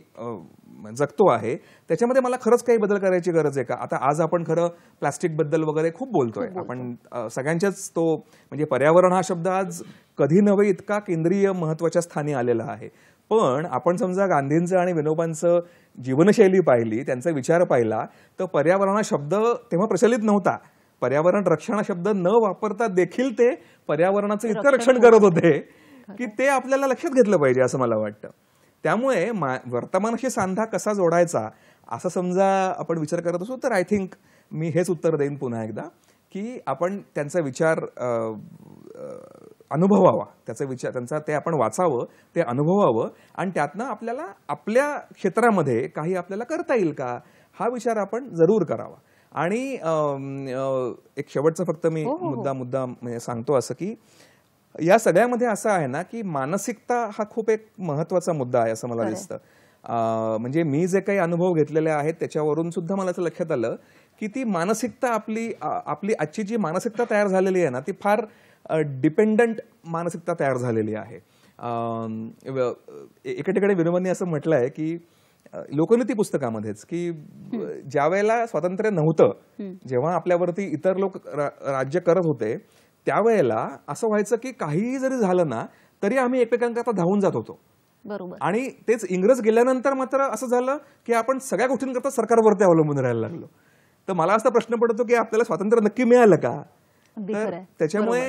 जगतो आहे त्याच्यामध्ये मला खरंच काही बदल करायची गरज आहे का. आता आज आपण खरं प्लास्टिकबद्दल वगैरे खूप बोलतोय, आपण सगळ्यांच्याच तो म्हणजे पर्यावरण हा शब्द आज कधी नव्हे इतका केंद्रीय महत्त्वाच्या स्थानी आलेला आहे. पण आपण समजा गांधींचं आणि विनोबांचं जीवनशैली पाहिली, त्यांचा विचार पाहिला, तर पर्यावरण हा शब्द तेव्हा प्रचलित नव्हता. पर्यावरण रक्षण शब्द न वापरता देखील ते पर्यावरणाचं इतकं रक्षण करत होते की ते आपल्याला लक्षात घेतलं पाहिजे असं मला वाटतं. त्यामुळे वर्तमानाशी सांधा कसा जोडायचा असं समजा आपण विचार करत असू तर आय थिंक मी हेच उत्तर देईन पुन्हा एकदा की आपण त्यांचा विचार अनुभवावा, त्यांचा ते आपण वाचावं, ते अनुभवावं आणि त्यातनं आपल्याला आपल्या क्षेत्रामध्ये काही आपल्याला करता येईल का हा विचार आपण जरूर करावा. आणि एक शेवटचा फक्त मी मुद्दा सांगतो असं की या सगळ्यामध्ये असं आहे ना की मानसिकता हा खूप एक महत्वाचा मुद्दा आहे असं मला दिसतं. म्हणजे मी जे काही अनुभव घेतलेले आहेत त्याच्यावरून सुद्धा मला असं लक्षात आलं की ती मानसिकता आपली आजची जी मानसिकता तयार झालेली आहे ना ती फार डिपेंडंट मानसिकता तयार झालेली आहे. एका ठिकाणी विनोबांनी असं म्हटलं आहे की लोकनीती पुस्तकामध्येच की ज्या वेळेला स्वातंत्र्य नव्हतं, जेव्हा आपल्यावरती इतर लोक राज्य करत होते, त्यावेळेला असं व्हायचं की काहीही जरी झालं ना तरी आम्ही एकमेकांकरता धावून जात होतो। बरोबर। आणि तेच इंग्रज गेल्यानंतर मात्र असं झालं की आपण सगळ्या गोष्टींकरता सरकारवरती अवलंबून राहायला लागलो। तर मला असा प्रश्न पडतो की आपल्याला स्वातंत्र्य नक्की मिळालं का? त्याच्यामुळे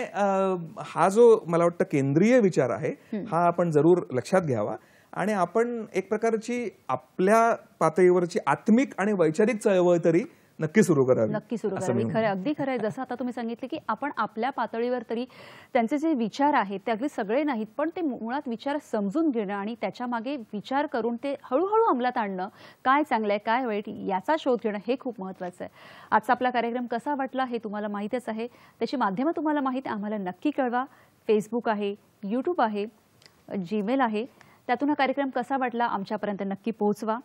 हा जो मला वाटतं केंद्रीय विचार आहे हा आपण जरूर लक्षात घ्यावा आणि आपण एक प्रकारची आपल्या पातळीवरची आत्मिक आणि वैचारिक चळवळ तरी नक्की सुरू करावी, नक्की सुरू करावी। खरं, अगदी खरं आहे। जसं आता तुम्ही सांगितलं की आपण आपल्या पातळीवर तरी त्यांचे जे विचार आहेत ते अगदी सगळे नाहीत पण ते मुळात विचार समजून घेणं आणि त्याच्या मागे विचार करून ते हळूहळू अंमलात आणणं, काय चांगलं आहे काय वाईट याचा शोध घेणं हे खूप महत्त्वाचं आहे। आजचा आपला कार्यक्रम कसा वाटला हे तुम्हाला माहितीच आहे, त्याची माध्यमं तुम्हाला माहिती, आम्हाला नक्की कळवा। फेसबुक आहे, यूट्यूब आहे, जीमेल आहे, त्यातून हा कार्यक्रम कसा वाटला आमच्यापर्यंत नक्की पोहोचवा।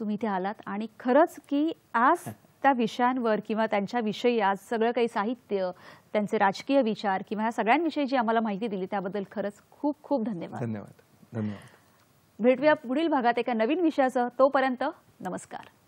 तुम्ही इथे आलात आणि खरंच की आज त्या विषयांवर किंवा त्यांच्याविषयी आज सगळं काही साहित्य, त्यांचे राजकीय विचार किंवा ह्या सगळ्यांविषयी जी आम्हाला माहिती दिली त्याबद्दल खरंच खूप खूप धन्यवाद। धन्यवाद। भेटूया पुढील भागात एका नवीन विषयासह, तोपर्यंत नमस्कार।